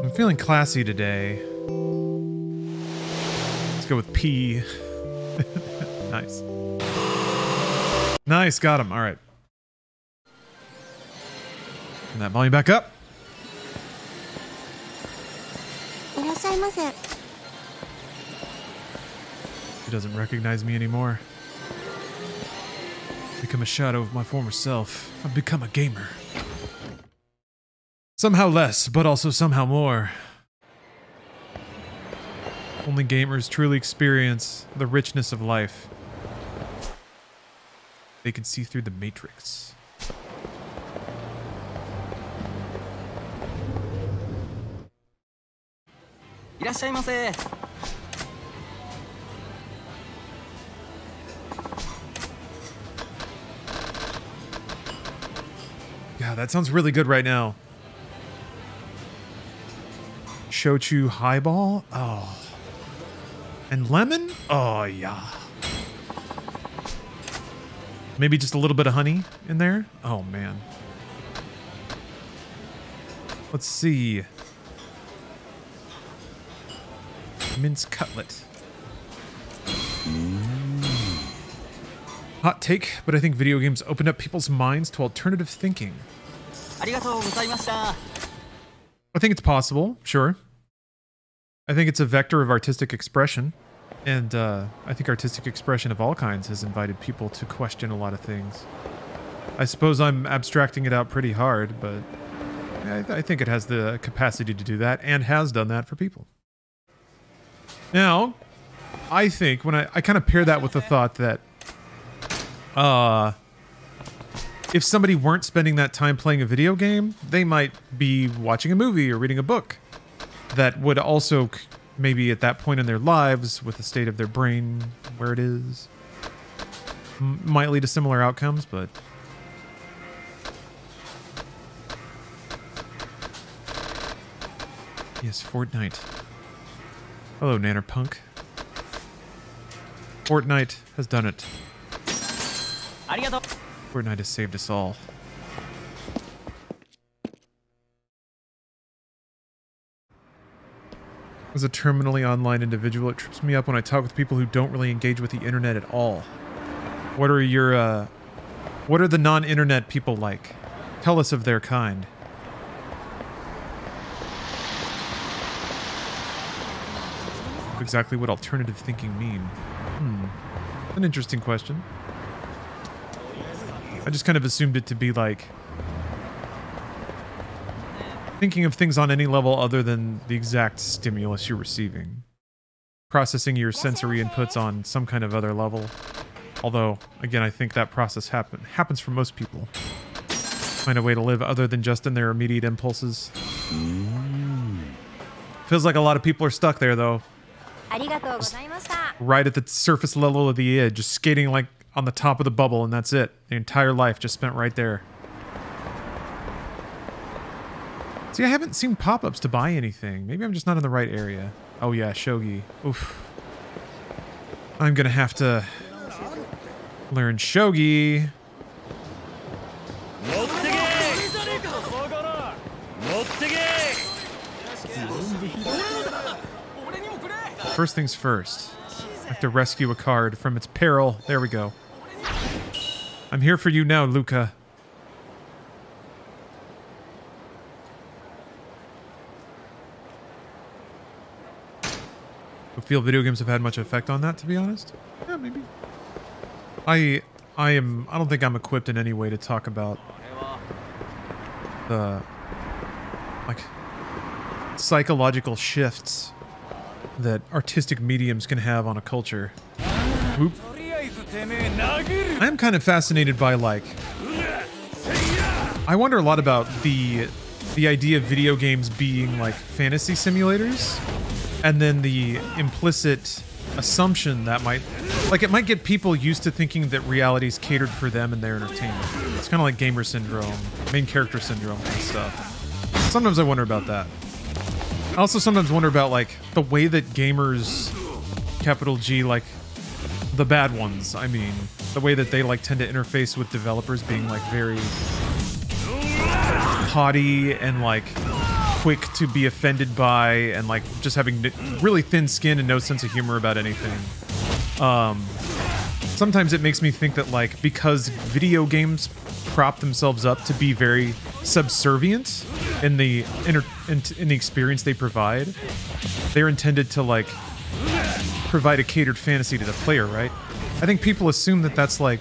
I'm feeling classy today. Let's go with P. Nice. Nice, got him. All right. Turn that volume back up. He doesn't recognize me anymore. I've become a shadow of my former self. I've become a gamer. Somehow less, but also somehow more. Only gamers truly experience the richness of life. They can see through the matrix. Yeah, that sounds really good right now. Shochu highball? Oh. And lemon? Oh, yeah. Maybe just a little bit of honey in there? Oh, man. Let's see. Mince cutlet. Hot take, but I think video games opened up people's minds to alternative thinking. I think it's possible, sure. I think it's a vector of artistic expression. And uh, I think artistic expression of all kinds has invited people to question a lot of things. I suppose I'm abstracting it out pretty hard, but I, th I think it has the capacity to do that and has done that for people. Now, I think when I, I kind of pair that with the thought that uh, if somebody weren't spending that time playing a video game, they might be watching a movie or reading a book that would also maybe at that point in their lives, with the state of their brain where it is, m might lead to similar outcomes, but... Yes, Fortnite. Hello, Nannerpunk. Fortnite has done it. Fortnite has saved us all. As a terminally online individual, it trips me up when I talk with people who don't really engage with the internet at all. What are your, uh... What are the non-internet people like? Tell us of their kind. Exactly what alternative thinking mean? Hmm. An interesting question. I just kind of assumed it to be like thinking of things on any level other than the exact stimulus you're receiving. Processing your sensory inputs on some kind of other level. Although, again, I think that process happen happens for most people. Find a way to live other than just in their immediate impulses. Feels like a lot of people are stuck there, though. Just right at the surface level of the edge, just skating like on the top of the bubble, and that's it. The entire life just spent right there. See, I haven't seen pop-ups to buy anything. Maybe I'm just not in the right area. Oh yeah, shogi. Oof. I'm gonna have to learn shogi. First things first. I have to rescue a card from its peril. There we go. I'm here for you now, Luca. I feel video games have had much effect on that, to be honest. Yeah, maybe. I I am I don't think I'm equipped in any way to talk about the like psychological shifts that artistic mediums can have on a culture. Oop. I'm kind of fascinated by, like... I wonder a lot about the the idea of video games being, like, fantasy simulators, and then the implicit assumption that might... Like, it might get people used to thinking that reality's catered for them and their entertainment. It's kind of like gamer syndrome, main character syndrome and stuff. Sometimes I wonder about that. I also sometimes wonder about, like, the way that gamers, capital G, like, the bad ones, I mean, the way that they, like, tend to interface with developers being, like, very haughty and, like, quick to be offended by and, like, just having really thin skin and no sense of humor about anything. Um, sometimes it makes me think that, like, because video games prop themselves up to be very subservient in the inter in, in the experience they provide, they're intended to, like, provide a catered fantasy to the player, right? I think people assume that that's, like,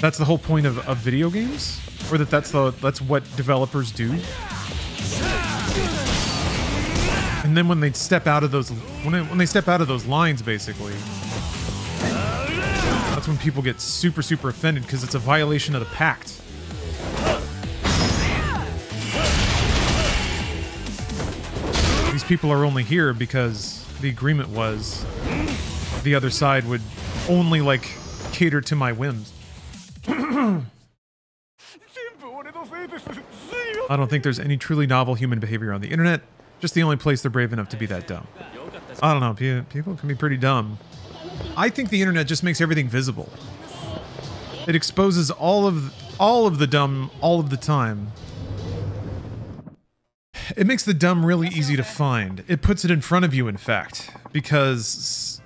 that's the whole point of, of video games, or that that's the that's what developers do. And then when they step out of those when they, when they step out of those lines, basically, that's when people get super, super offended because it's a violation of the pact. These people are only here because the agreement was the other side would only, like, cater to my whims. I don't think there's any truly novel human behavior on the internet. Just the only place they're brave enough to be that dumb. I don't know, people can be pretty dumb. I think the internet just makes everything visible. It exposes all of all of the dumb all of the time. It makes the dumb really easy to find. It puts it in front of you, in fact, because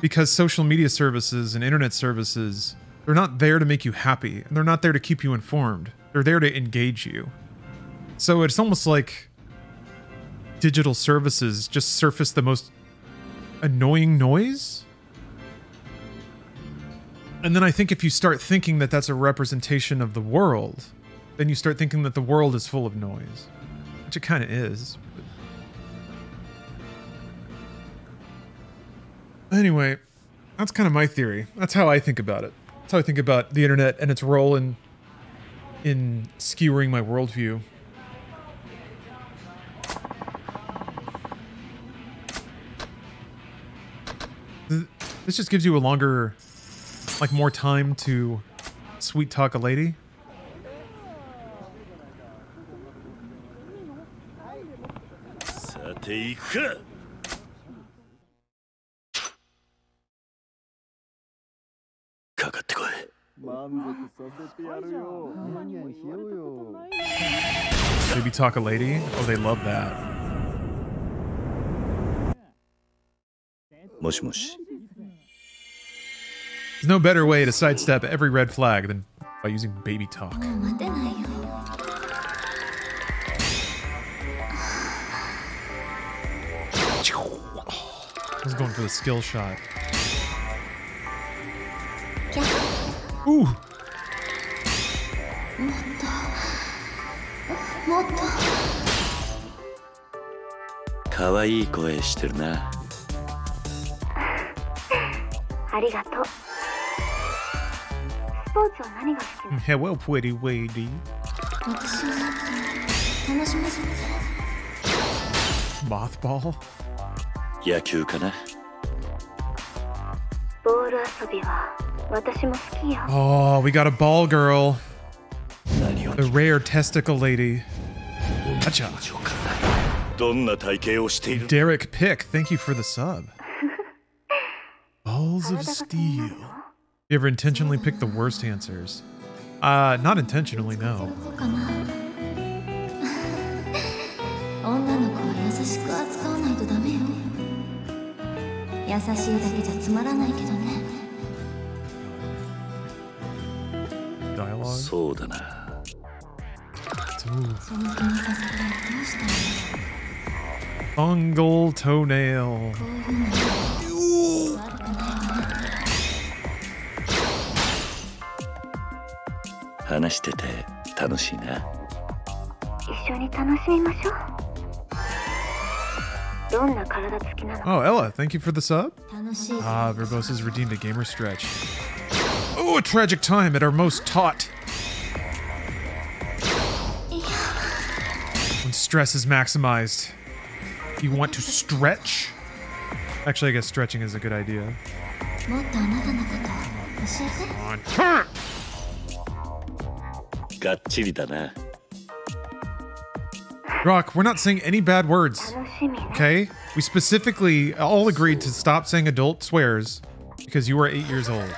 because social media services and internet services, they're not there to make you happy, and they're not there to keep you informed. They're there to engage you. So it's almost like digital services just surface the most annoying noise. And then I think if you start thinking that that's a representation of the world, then you start thinking that the world is full of noise, which it kind of is. But anyway, that's kind of my theory. That's how I think about it. That's how I think about the internet and its role in in skewering my worldview. This just gives you a longer, like more time to sweet talk a lady. Maybe talk a lady? Oh, they love that. There's no better way to sidestep every red flag than by using baby talk. I was going for the skill shot. Ooh! Kawaii koe shiteru na. Hello, pretty lady. Mothball? Oh, we got a ball girl. The rare testicle lady. Acha. Derek Pick, thank you for the sub. Balls of steel. You ever intentionally pick the worst answers? Uh, not intentionally, no. Dialogue? Fungal toenail. Oh, Ella, thank you for the sub. Ah, Verbose has redeemed a gamer stretch. Oh, a tragic time at our most taut. When stress is maximized, you want to stretch? Actually, I guess stretching is a good idea. Come on. Rock, we're not saying any bad words, okay? We specifically all agreed to stop saying adult swears because you were eight years old.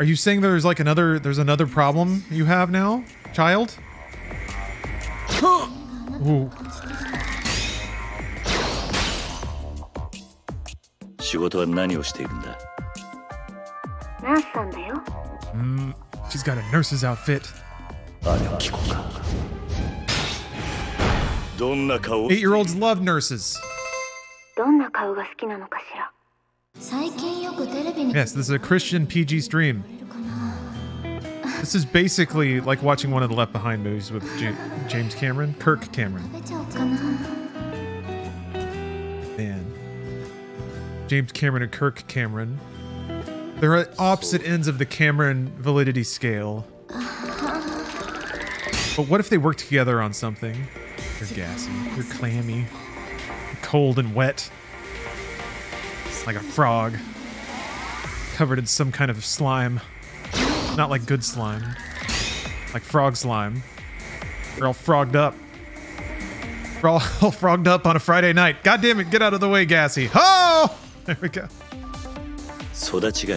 Are you saying there's like another, there's another problem you have now, child? Ooh. Mm. She's got a nurse's outfit. Eight-year-olds love nurses. Yes, this is a Christian P G stream. This is basically like watching one of the Left Behind movies with J James Cameron, Kirk Cameron. Man. James Cameron and Kirk Cameron. They're at opposite ends of the Cameron validity scale. But what if they work together on something? They're gassy, they're clammy, cold and wet, like a frog, covered in some kind of slime. Not like good slime, like frog slime. They're all frogged up. We're all, all frogged up on a Friday night. God damn it, get out of the way, gassy. Oh! There we go. Music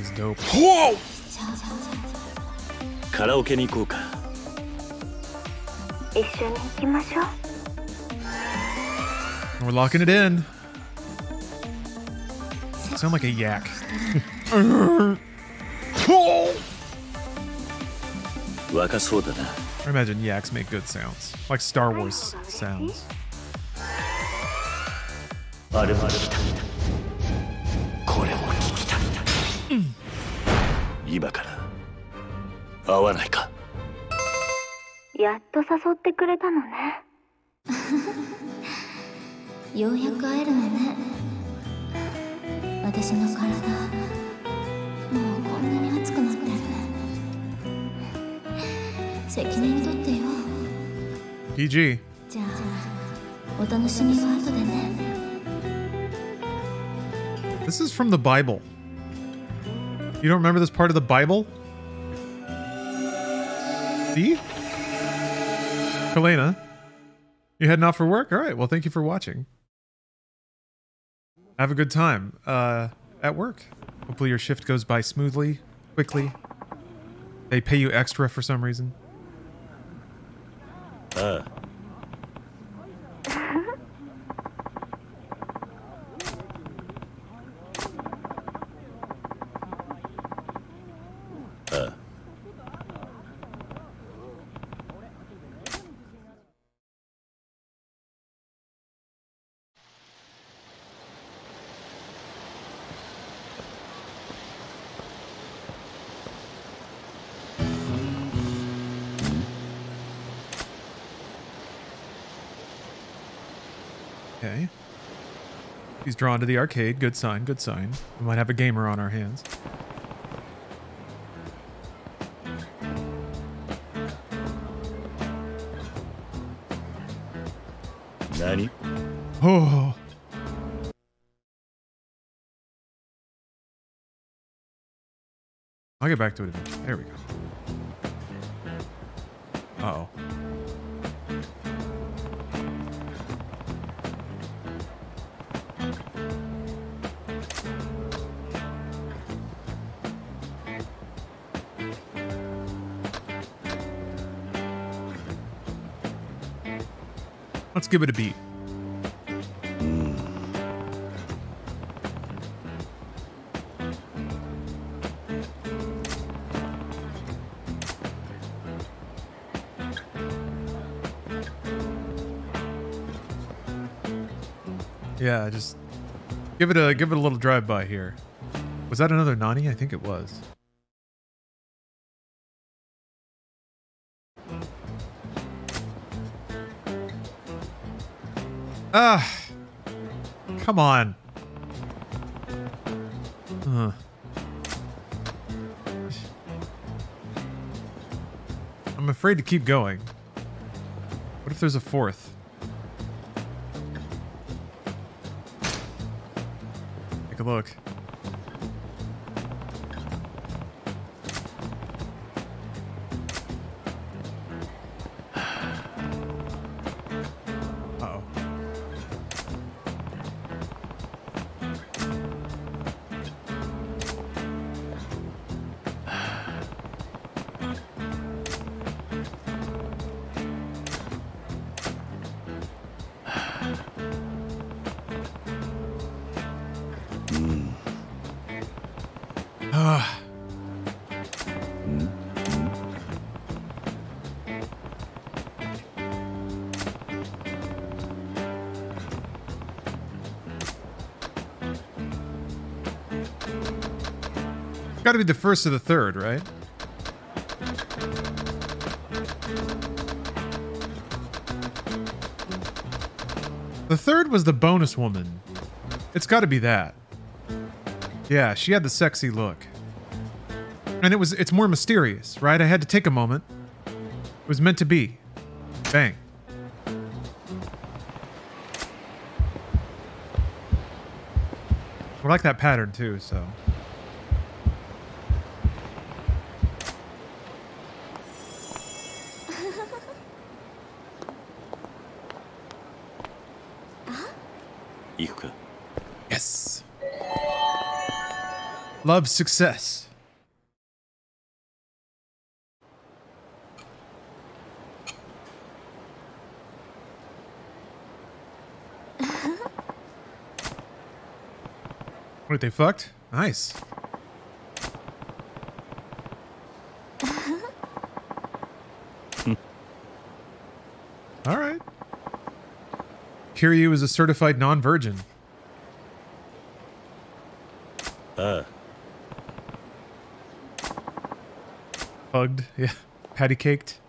is dope. Whoa! We're locking it in. Sound like a yak. Oh! I imagine yaks make good sounds, like Star Wars sounds. Mm. P G. This is from the Bible. You don't remember this part of the Bible? See? Kalena, you heading off for work? All right, well, thank you for watching. Have a good time uh, at work. Hopefully your shift goes by smoothly, quickly. They pay you extra for some reason. Uh. Uh. Okay. He's drawn to the arcade. Good sign, good sign. We might have a gamer on our hands. Nani? Oh. I'll get back to it in a minute. There we go. Uh-oh. Let's give it a beat. Yeah, just give it a give it a little drive by here. Was that another Nani? I think it was. Ah, come on. Huh. I'm afraid to keep going. What if there's a fourth? Take a look. Gotta be the first or the third, right? The third was the bonus woman. It's gotta be that. Yeah, she had the sexy look. And it was, it's more mysterious, right? I had to take a moment. It was meant to be. Bang. I like that pattern too, so. Love success. What, they fucked? Nice. All right. Kiryu is a certified non-virgin. Uh. Hugged, yeah, patty caked.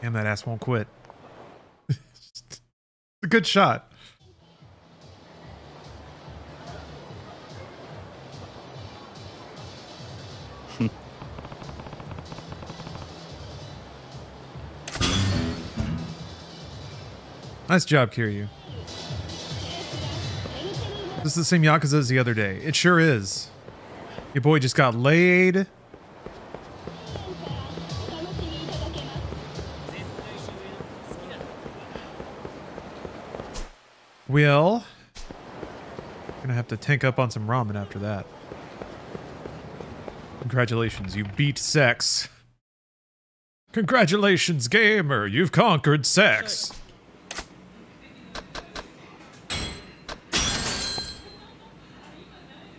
Damn, that ass won't quit. It's a good shot. Nice job, Kiryu. This is the same Yakuza as the other day. It sure is. Your boy just got laid. Well, gonna have to tank up on some ramen after that. Congratulations, you beat sex. Congratulations, gamer, you've conquered sex.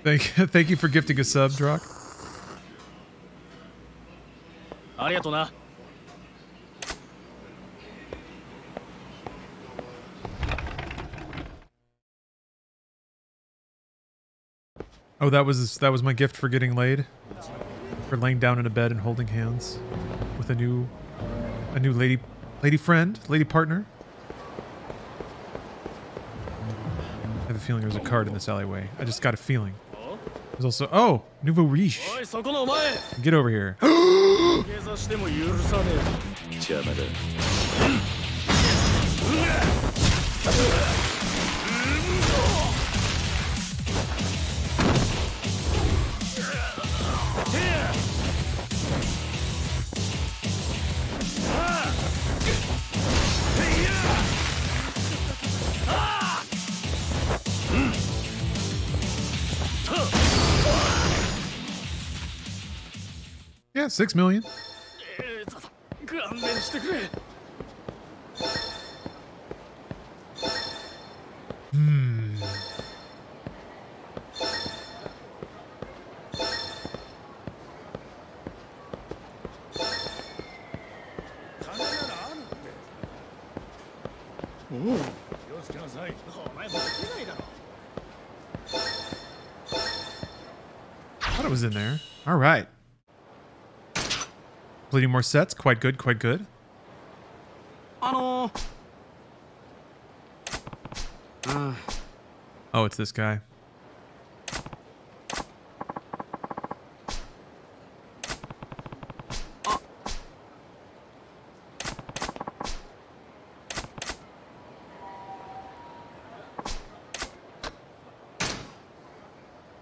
Thank, thank you for gifting a sub, Drock. Oh, that was that was my gift for getting laid, for laying down in a bed and holding hands with a new a new lady lady friend, lady partner. I have a feeling there's a card in this alleyway. I just got a feeling. There's also oh, nouveau riche. Get over here. Yeah, six million. Hmm. Thought it was in there. All right. Completing more sets. Quite good, quite good. Oh, it's this guy.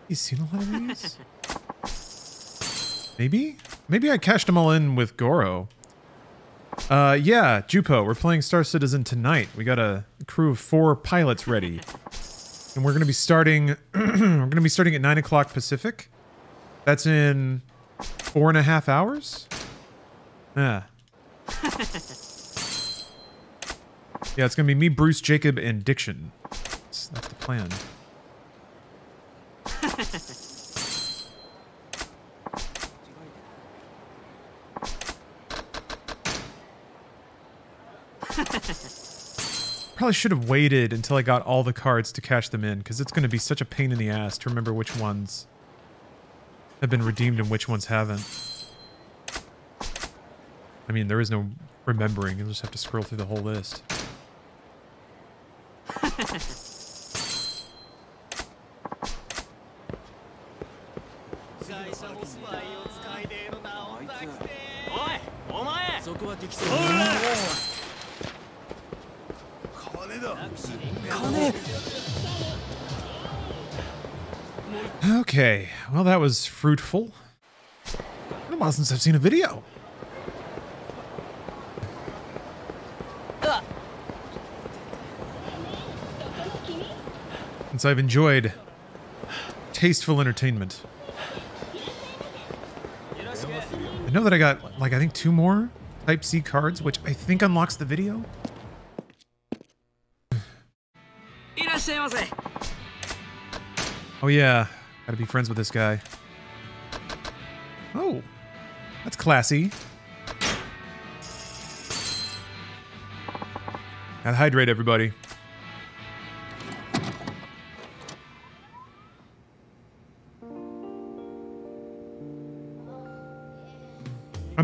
You seen a lot of these? Maybe? Maybe I cashed them all in with Goro. Uh, yeah, Jupo, we're playing Star Citizen tonight. We got a crew of four pilots ready. And we're gonna be starting we're gonna be starting at nine o'clock Pacific. That's in four and a half hours? Yeah. Yeah, it's gonna be me, Bruce, Jacob, and Diction. That's, that's the plan. Probably should have waited until I got all the cards to cash them in, because it's going to be such a pain in the ass to remember which ones have been redeemed and which ones haven't. I mean, there is no remembering. You'll just have to scroll through the whole list. Okay, well that was fruitful. It's been a while since I've seen a video. Since I've enjoyed tasteful entertainment. I know that I got, like, I think two more Type C cards, which I think unlocks the video. Oh yeah, gotta be friends with this guy. Oh, that's classy. Gotta hydrate, everybody. I'm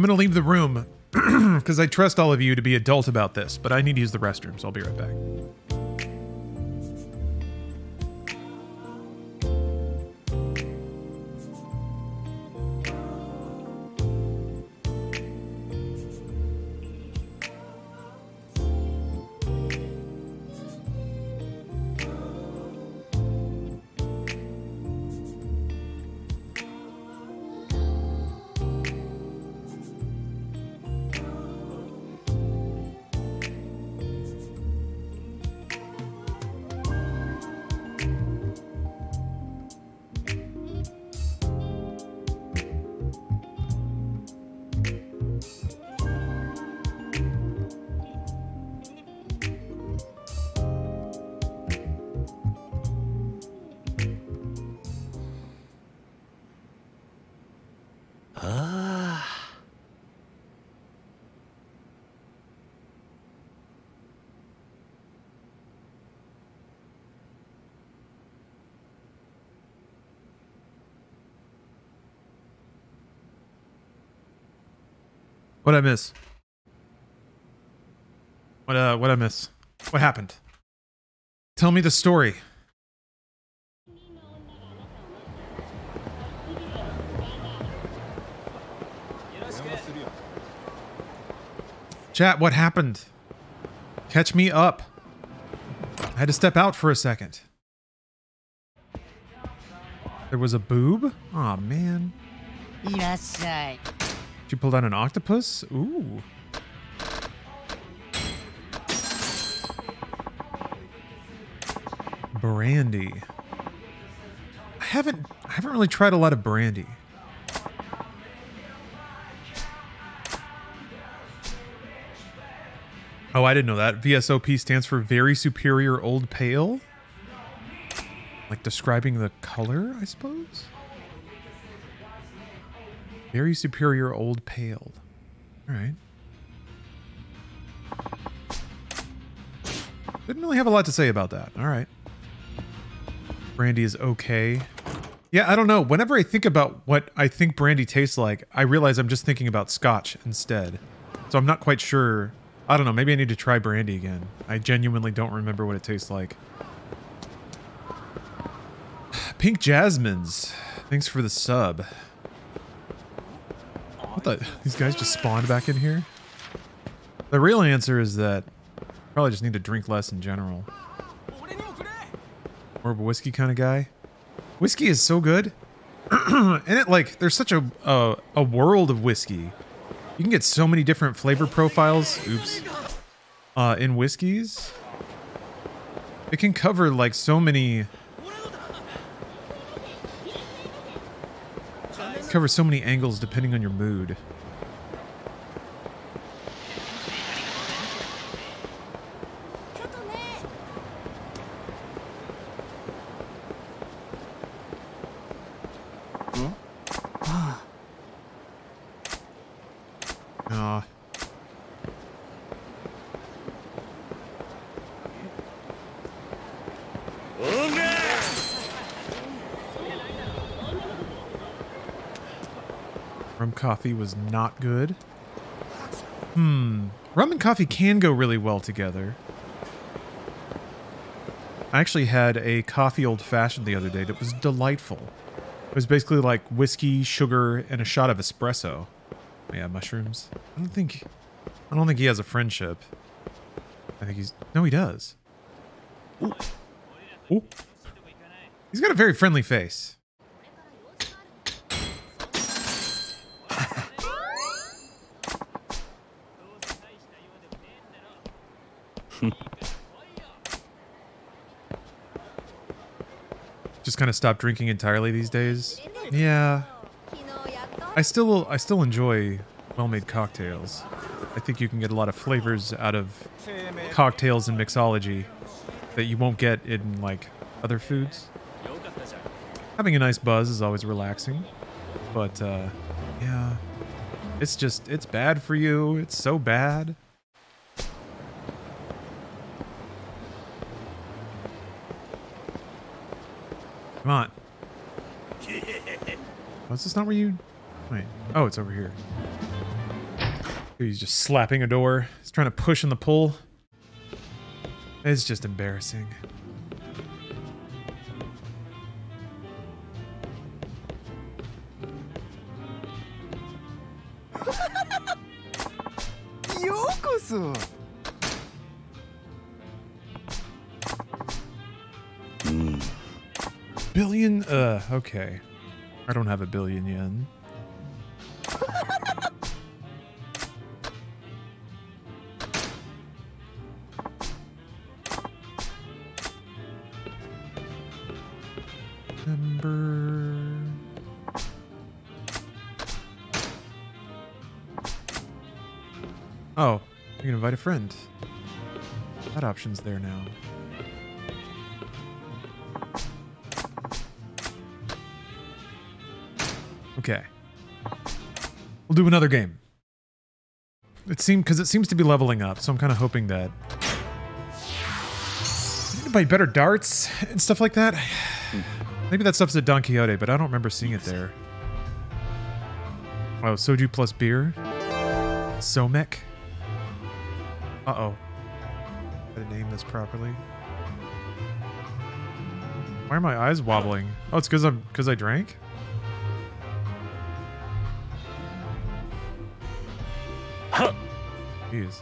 gonna leave the room because I trust all of you to be adult about this, but I need to use the restroom, so I'll be right back. What I miss? What uh? What I miss? What happened? Tell me the story. Chat, what happened? Catch me up. I had to step out for a second. There was a boob? Aw, oh, man. Did you pull down an octopus? Ooh. Brandy. I haven't I haven't really tried a lot of brandy. Oh, I didn't know that. V S O P stands for Very Superior Old Pale. Like describing the color, I suppose? Very Superior Old Pale. All right. Didn't really have a lot to say about that. All right. Brandy is okay. Yeah, I don't know. Whenever I think about what I think brandy tastes like, I realize I'm just thinking about scotch instead. So I'm not quite sure. I don't know. Maybe I need to try brandy again. I genuinely don't remember what it tastes like. Pink Jasmines. Thanks for the sub. What the? These guys just spawned back in here? The real answer is that I probably just need to drink less in general. More of a whiskey kind of guy. Whiskey is so good. And it, like, there's such a, a, a world of whiskey. You can get so many different flavor profiles, oops, uh, in whiskeys. It can cover like so many, cover so many angles depending on your mood. Coffee was not good. Hmm. Rum and coffee can go really well together. I actually had a coffee old-fashioned the other day that was delightful. It was basically like whiskey, sugar, and a shot of espresso. Yeah, mushrooms. I don't think... I don't think he has a friendship. I think he's... No, he does. Ooh. Ooh. He's got a very friendly face. Just kind of stopped drinking entirely these days. Yeah. I still I still enjoy well-made cocktails. I think you can get a lot of flavors out of cocktails and mixology that you won't get in like other foods. Having a nice buzz is always relaxing, but uh, yeah, it's just it's bad for you. It's so bad. Come on. Oh, is this not where you... Wait. Oh, it's over here. He's just slapping a door. He's trying to push in the pull. It's just embarrassing. Yokoso! Billion? Uh, okay. I don't have a billion yen. Number... Oh, you can invite a friend. That option's there now. Okay, we'll do another game. It seemed because it seems to be leveling up, so I'm kind of hoping that anybody better darts and stuff like that. Maybe that stuff's at Don Quixote, but I don't remember seeing it there. Oh, soju plus beer. Somek? Uh-oh. I didn't name this properly. Why are my eyes wobbling? Oh, it's because I'm because I drank? Jeez.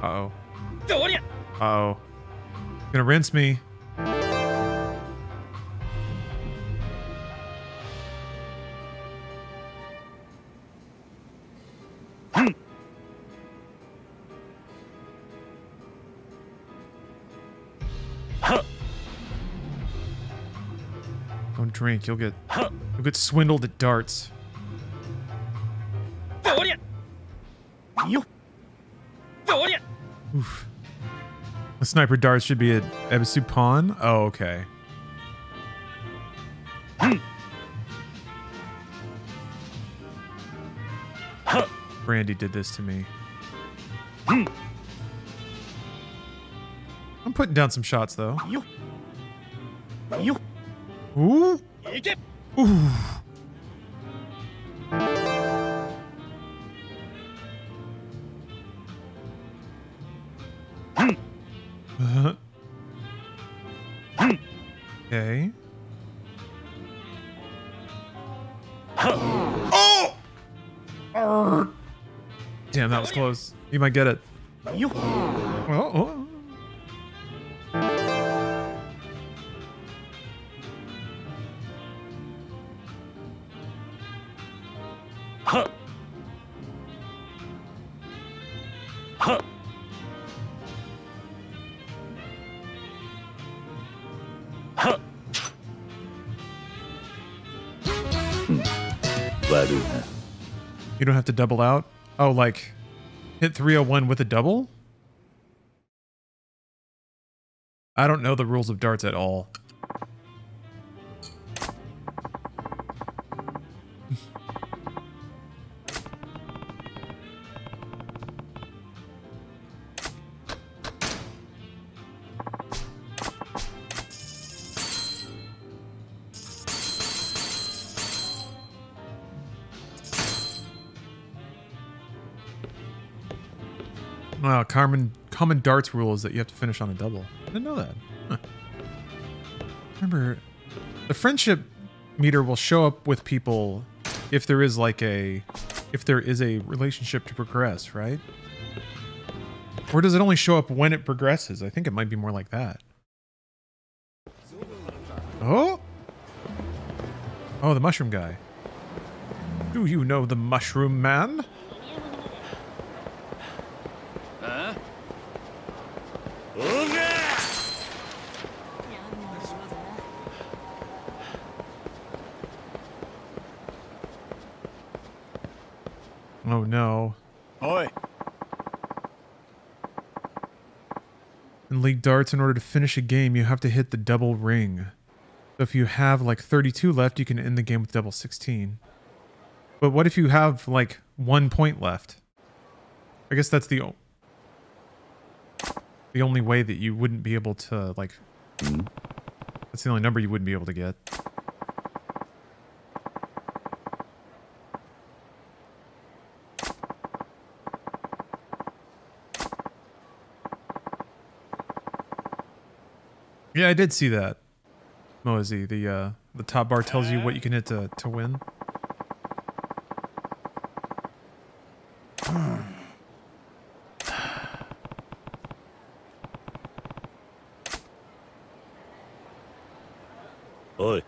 Uh-oh. Uh-oh. Gonna rinse me. Don't drink, you'll get you'll get swindled at darts. Oof. The sniper darts should be at Ebisu Pawn? Oh, okay. Brandy did this to me. I'm putting down some shots, though. Ooh. Ooh. Okay. Oh! Damn, that was close. You might get it. Oh, oh. Huh. Huh. You don't have to double out? Oh, like hit three oh one with a double? I don't know the rules of darts at all. Wow, common, common darts rule is that you have to finish on a double. I didn't know that. Huh. Remember, the friendship meter will show up with people if there is like a, if there is a relationship to progress, right? Or does it only show up when it progresses? I think it might be more like that. Oh! Oh, the mushroom guy. Do you know the mushroom man? Oh no. Oi. In League Darts, in order to finish a game, you have to hit the double ring. So if you have like thirty-two left, you can end the game with double sixteen. But what if you have like one point left? I guess that's the, the only way that you wouldn't be able to, like... That's the only number you wouldn't be able to get. Yeah, I did see that, Moisey. The uh, the top bar tells you what you can hit to to win. Oi.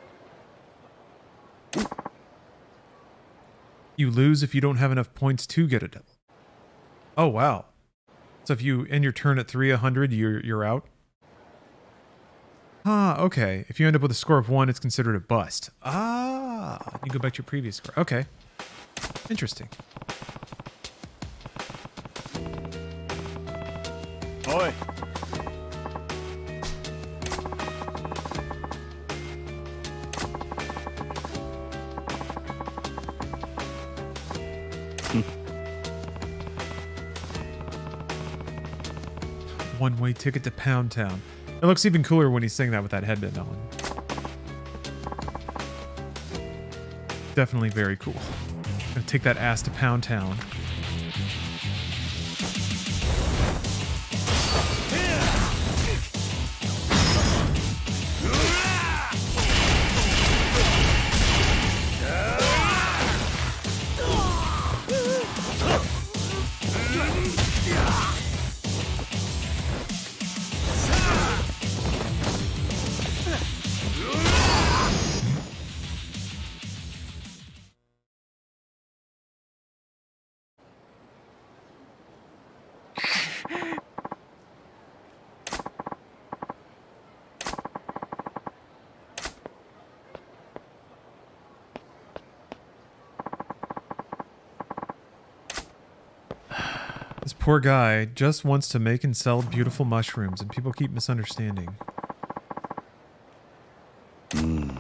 You lose if you don't have enough points to get a double. Oh wow! So if you end your turn at three hundred, you're you're out. Ah, okay. If you end up with a score of one, it's considered a bust. Ah, you go back to your previous score. Okay. Interesting. Oi. One-way ticket to Pound Town. It looks even cooler when he's saying that with that headband on. Definitely very cool. Gonna take that ass to Pound Town. Poor guy just wants to make and sell beautiful mushrooms, and people keep misunderstanding. Mm.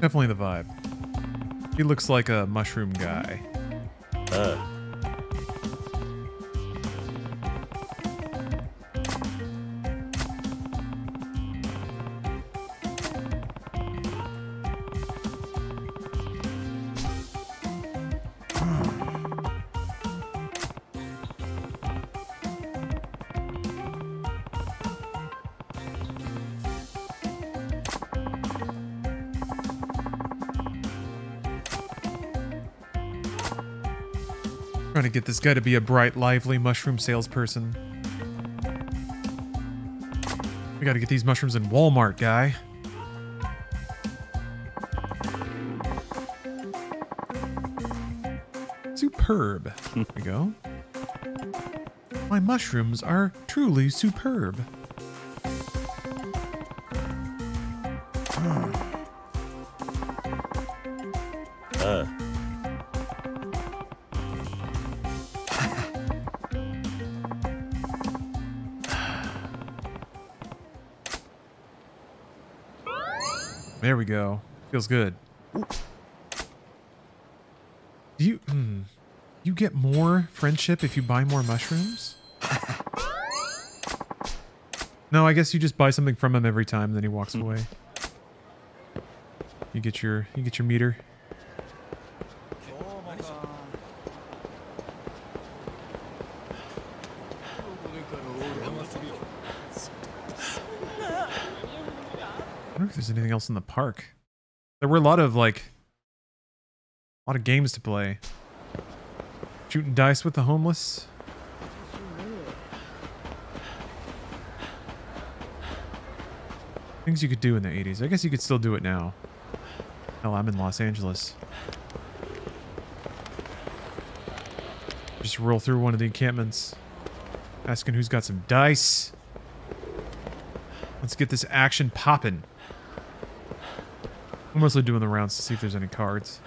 Definitely the vibe. He looks like a mushroom guy. Uh. Get this guy to be a bright, lively mushroom salesperson. We gotta get these mushrooms in Walmart, guy. Superb. There we go. My mushrooms are truly superb. Go. Feels good. Do you hmm, you get more friendship if you buy more mushrooms? No, I guess you just buy something from him every time, and then he walks away. You get your you get your meter. Anything else in the park? There were a lot of like a lot of games to play. Shooting dice with the homeless. Things you could do in the eighties. I guess you could still do it now. Hell, I'm in Los Angeles. Just roll through one of the encampments, asking who's got some dice. Let's get this action poppin'. I'm mostly doing the rounds to see if there's any cards.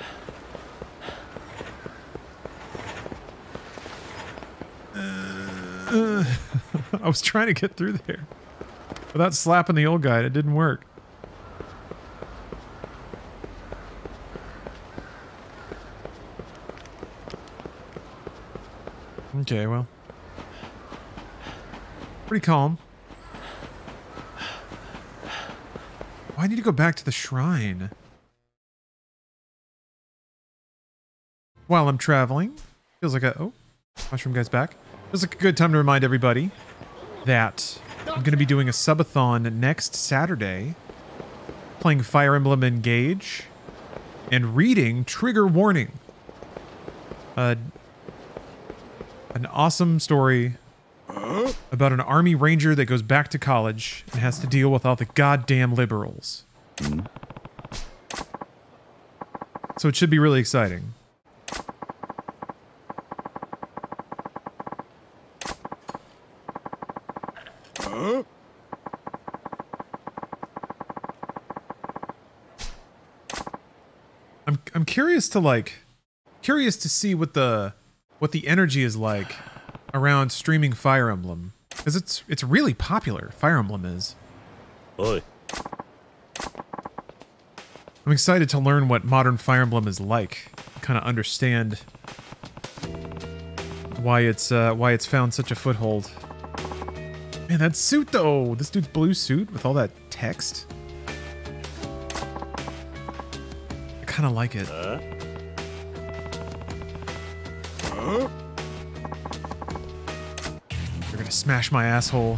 Uh, I was trying to get through there without slapping the old guy. It didn't work. Okay, well. Pretty calm. I need to go back to the shrine. While I'm traveling, feels like a... Oh, mushroom guy's back. Feels like a good time to remind everybody that I'm going to be doing a subathon next Saturday. Playing Fire Emblem Engage. And reading Trigger Warning. Uh, an awesome story about an army ranger that goes back to college and has to deal with all the goddamn liberals. So it should be really exciting. I'm I'm curious to like curious to see what the what the energy is like around streaming Fire Emblem. Because it's it's really popular, Fire Emblem is. Boy. I'm excited to learn what modern Fire Emblem is like. Kind of understand why it's uh, why it's found such a foothold. Man, that suit though! This dude's blue suit with all that text. I kind of like it. Huh? Huh? You're gonna smash my asshole.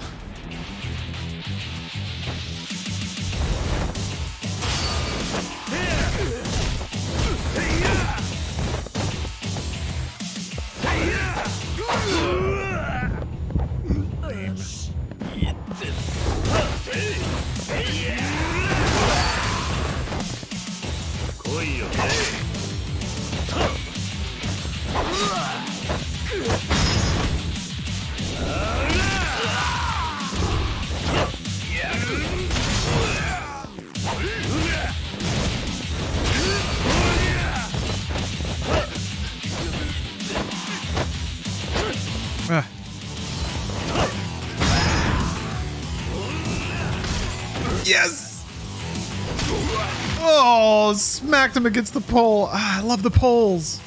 Smacked him against the pole. Ah, I love the poles.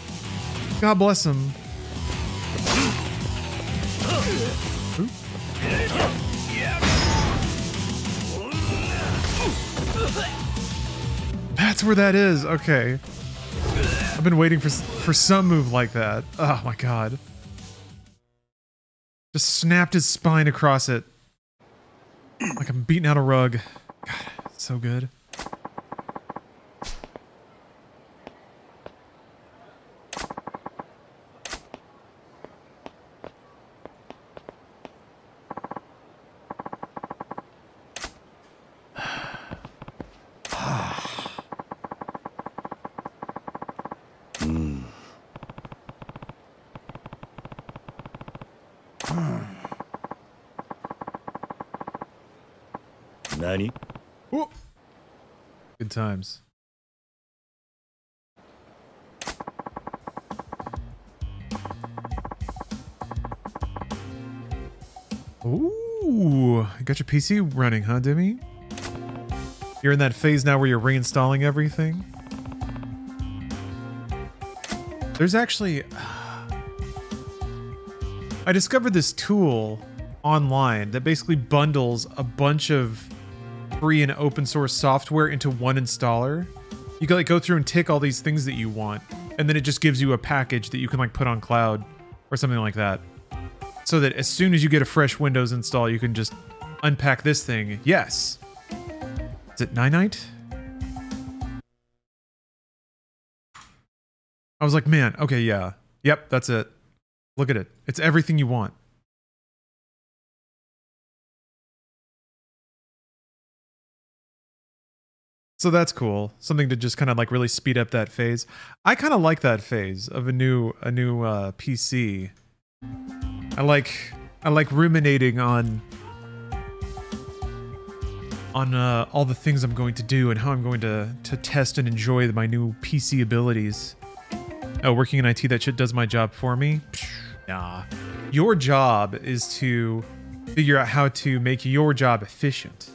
God bless him. That's where that is. Okay. I've been waiting for for some move like that. Oh my god. Just snapped his spine across it. Like I'm beating out a rug. God, it's so good. Times. Ooh, you got your P C running, huh, Demi? You're in that phase now where you're reinstalling everything. There's actually... I discovered this tool online that basically bundles a bunch of free and open source software into one installer. You can like go through and tick all these things that you want, and then it just gives you a package that you can like put on cloud or something like that. So that as soon as you get a fresh Windows install, you can just unpack this thing. Yes. Is it Ninite? I was like, man, okay, yeah. Yep, that's it. Look at it. It's everything you want. So that's cool. Something to just kind of like really speed up that phase. I kind of like that phase of a new a new uh, P C. I like I like ruminating on on uh, all the things I'm going to do and how I'm going to to test and enjoy my new P C abilities. Oh, working in I T, that shit does my job for me. Nah, your job is to figure out how to make your job efficient.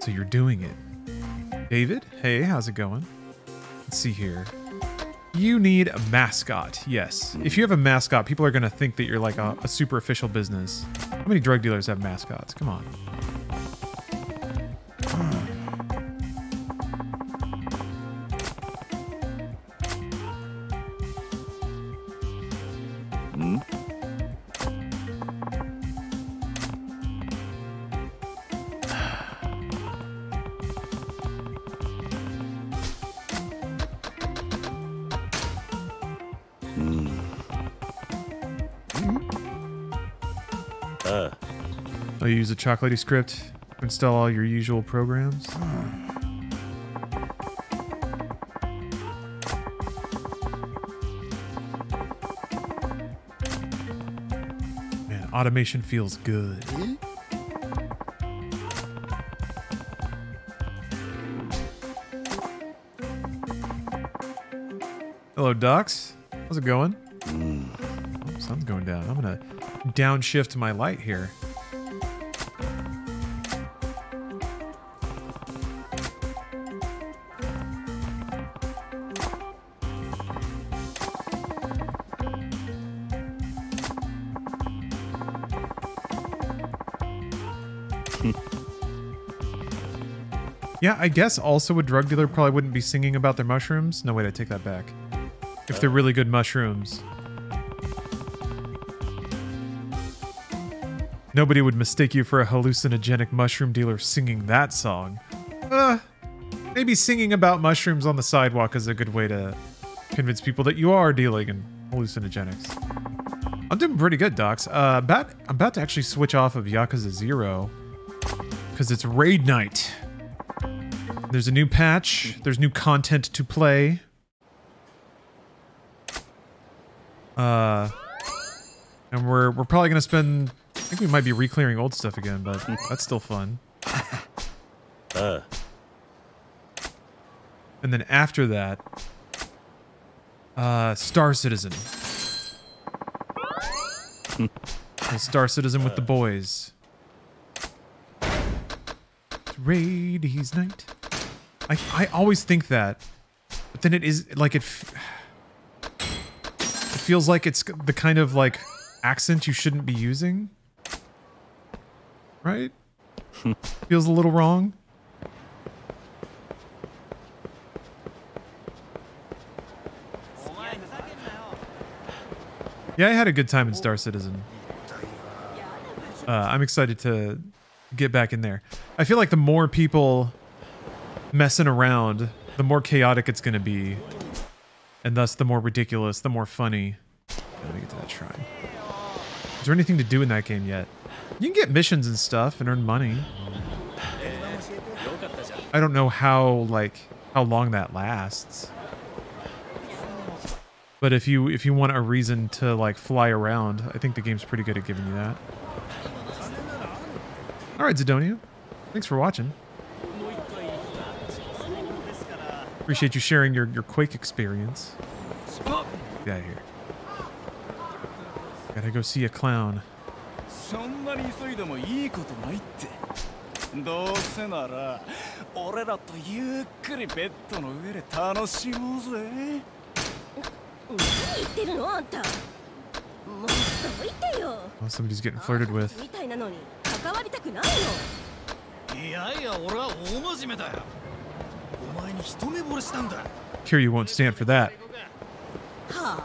So you're doing it. David, hey, how's it going? Let's see here. You need a mascot, yes. If you have a mascot, people are gonna think that you're like a, a super official business. How many drug dealers have mascots? Come on. Use a chocolatey script to install all your usual programs. Man, automation feels good. Hello, Docs. How's it going? Oh, sun's going down. I'm gonna downshift my light here. Yeah, I guess also a drug dealer probably wouldn't be singing about their mushrooms. No, wait, I take that back. If they're really good mushrooms. Nobody would mistake you for a hallucinogenic mushroom dealer singing that song. Uh, maybe singing about mushrooms on the sidewalk is a good way to convince people that you are dealing in hallucinogenics. I'm doing pretty good, Docs. Uh, about, I'm about to actually switch off of Yakuza zero because it's raid night. There's a new patch. There's new content to play. Uh, and we're we're probably gonna spend. I think we might be re-clearing old stuff again, but that's still fun. Uh. And then after that, uh, Star Citizen. Star Citizen uh. with the boys. It's Raidie's night. I, I always think that, but then it is, like, it, f it feels like it's the kind of, like, accent you shouldn't be using, right? Feels a little wrong. Yeah, I had a good time in Star Citizen. Uh, I'm excited to get back in there. I feel like the more people messing around, the more chaotic it's going to be, and thus the more ridiculous, the more funny. Let me get to that shrine. Is there anything to do in that game yet? You can get missions and stuff and earn money. I don't know how like how long that lasts, but if you if you want a reason to like fly around, I think the game's pretty good at giving you that. All right, Zedonia, thanks for watching. Appreciate you sharing your, your Quake experience. Get out of here. Gotta go see a clown. Oh, somebody's getting flirted with. Kiryu won't stand for that. Huh?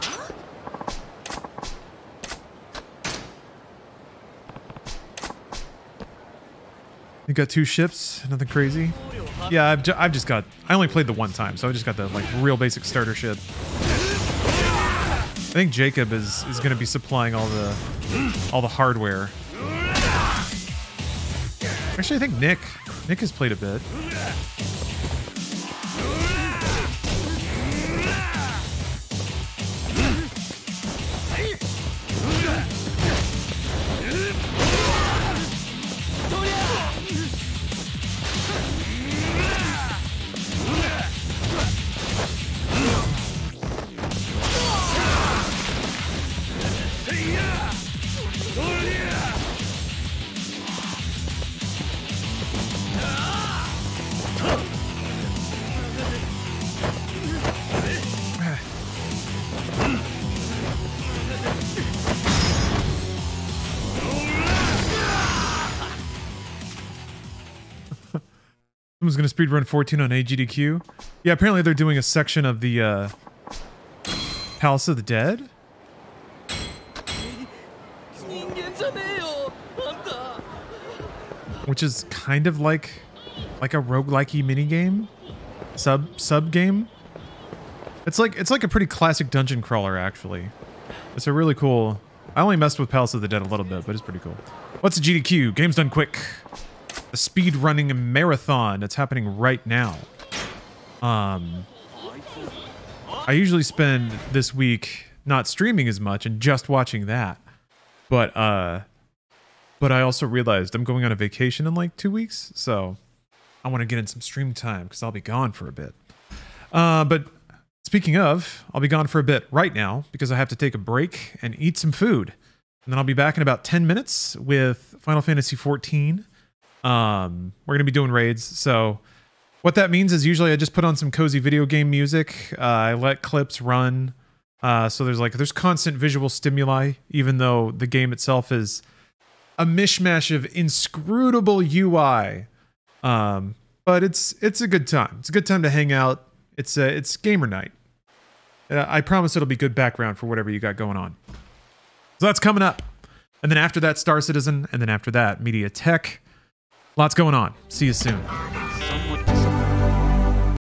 You got two ships, nothing crazy. Yeah, I've, ju I've just got. I only played the one time, so I just got the like real basic starter ship. I think Jacob is is going to be supplying all the all the hardware. Actually, I think Nick Nick has played a bit. Someone's gonna speedrun fourteen on A G D Q. Yeah, apparently they're doing a section of the uh, Palace of the Dead. Which is kind of like like a roguelike-y minigame. Sub sub game. It's like it's like a pretty classic dungeon crawler, actually. It's a really cool. I only messed with Palace of the Dead a little bit, but it's pretty cool. What's a G D Q? Games Done Quick. A speed running marathon that's happening right now. Um, I usually spend this week not streaming as much and just watching that, but uh, but I also realized I'm going on a vacation in like two weeks, so I want to get in some stream time because I'll be gone for a bit. Uh, but speaking of, I'll be gone for a bit right now because I have to take a break and eat some food, and then I'll be back in about ten minutes with Final Fantasy fourteen. Um, we're gonna be doing raids, so what that means is usually I just put on some cozy video game music. Uh, I let clips run, uh, so there's like there's constant visual stimuli, even though the game itself is a mishmash of inscrutable U I. Um, but it's it's a good time. It's a good time to hang out. It's a, it's gamer night. Uh, I promise it'll be good background for whatever you got going on. So that's coming up. And then after that, Star Citizen. And then after that, Media Tech. Lots going on. See you soon.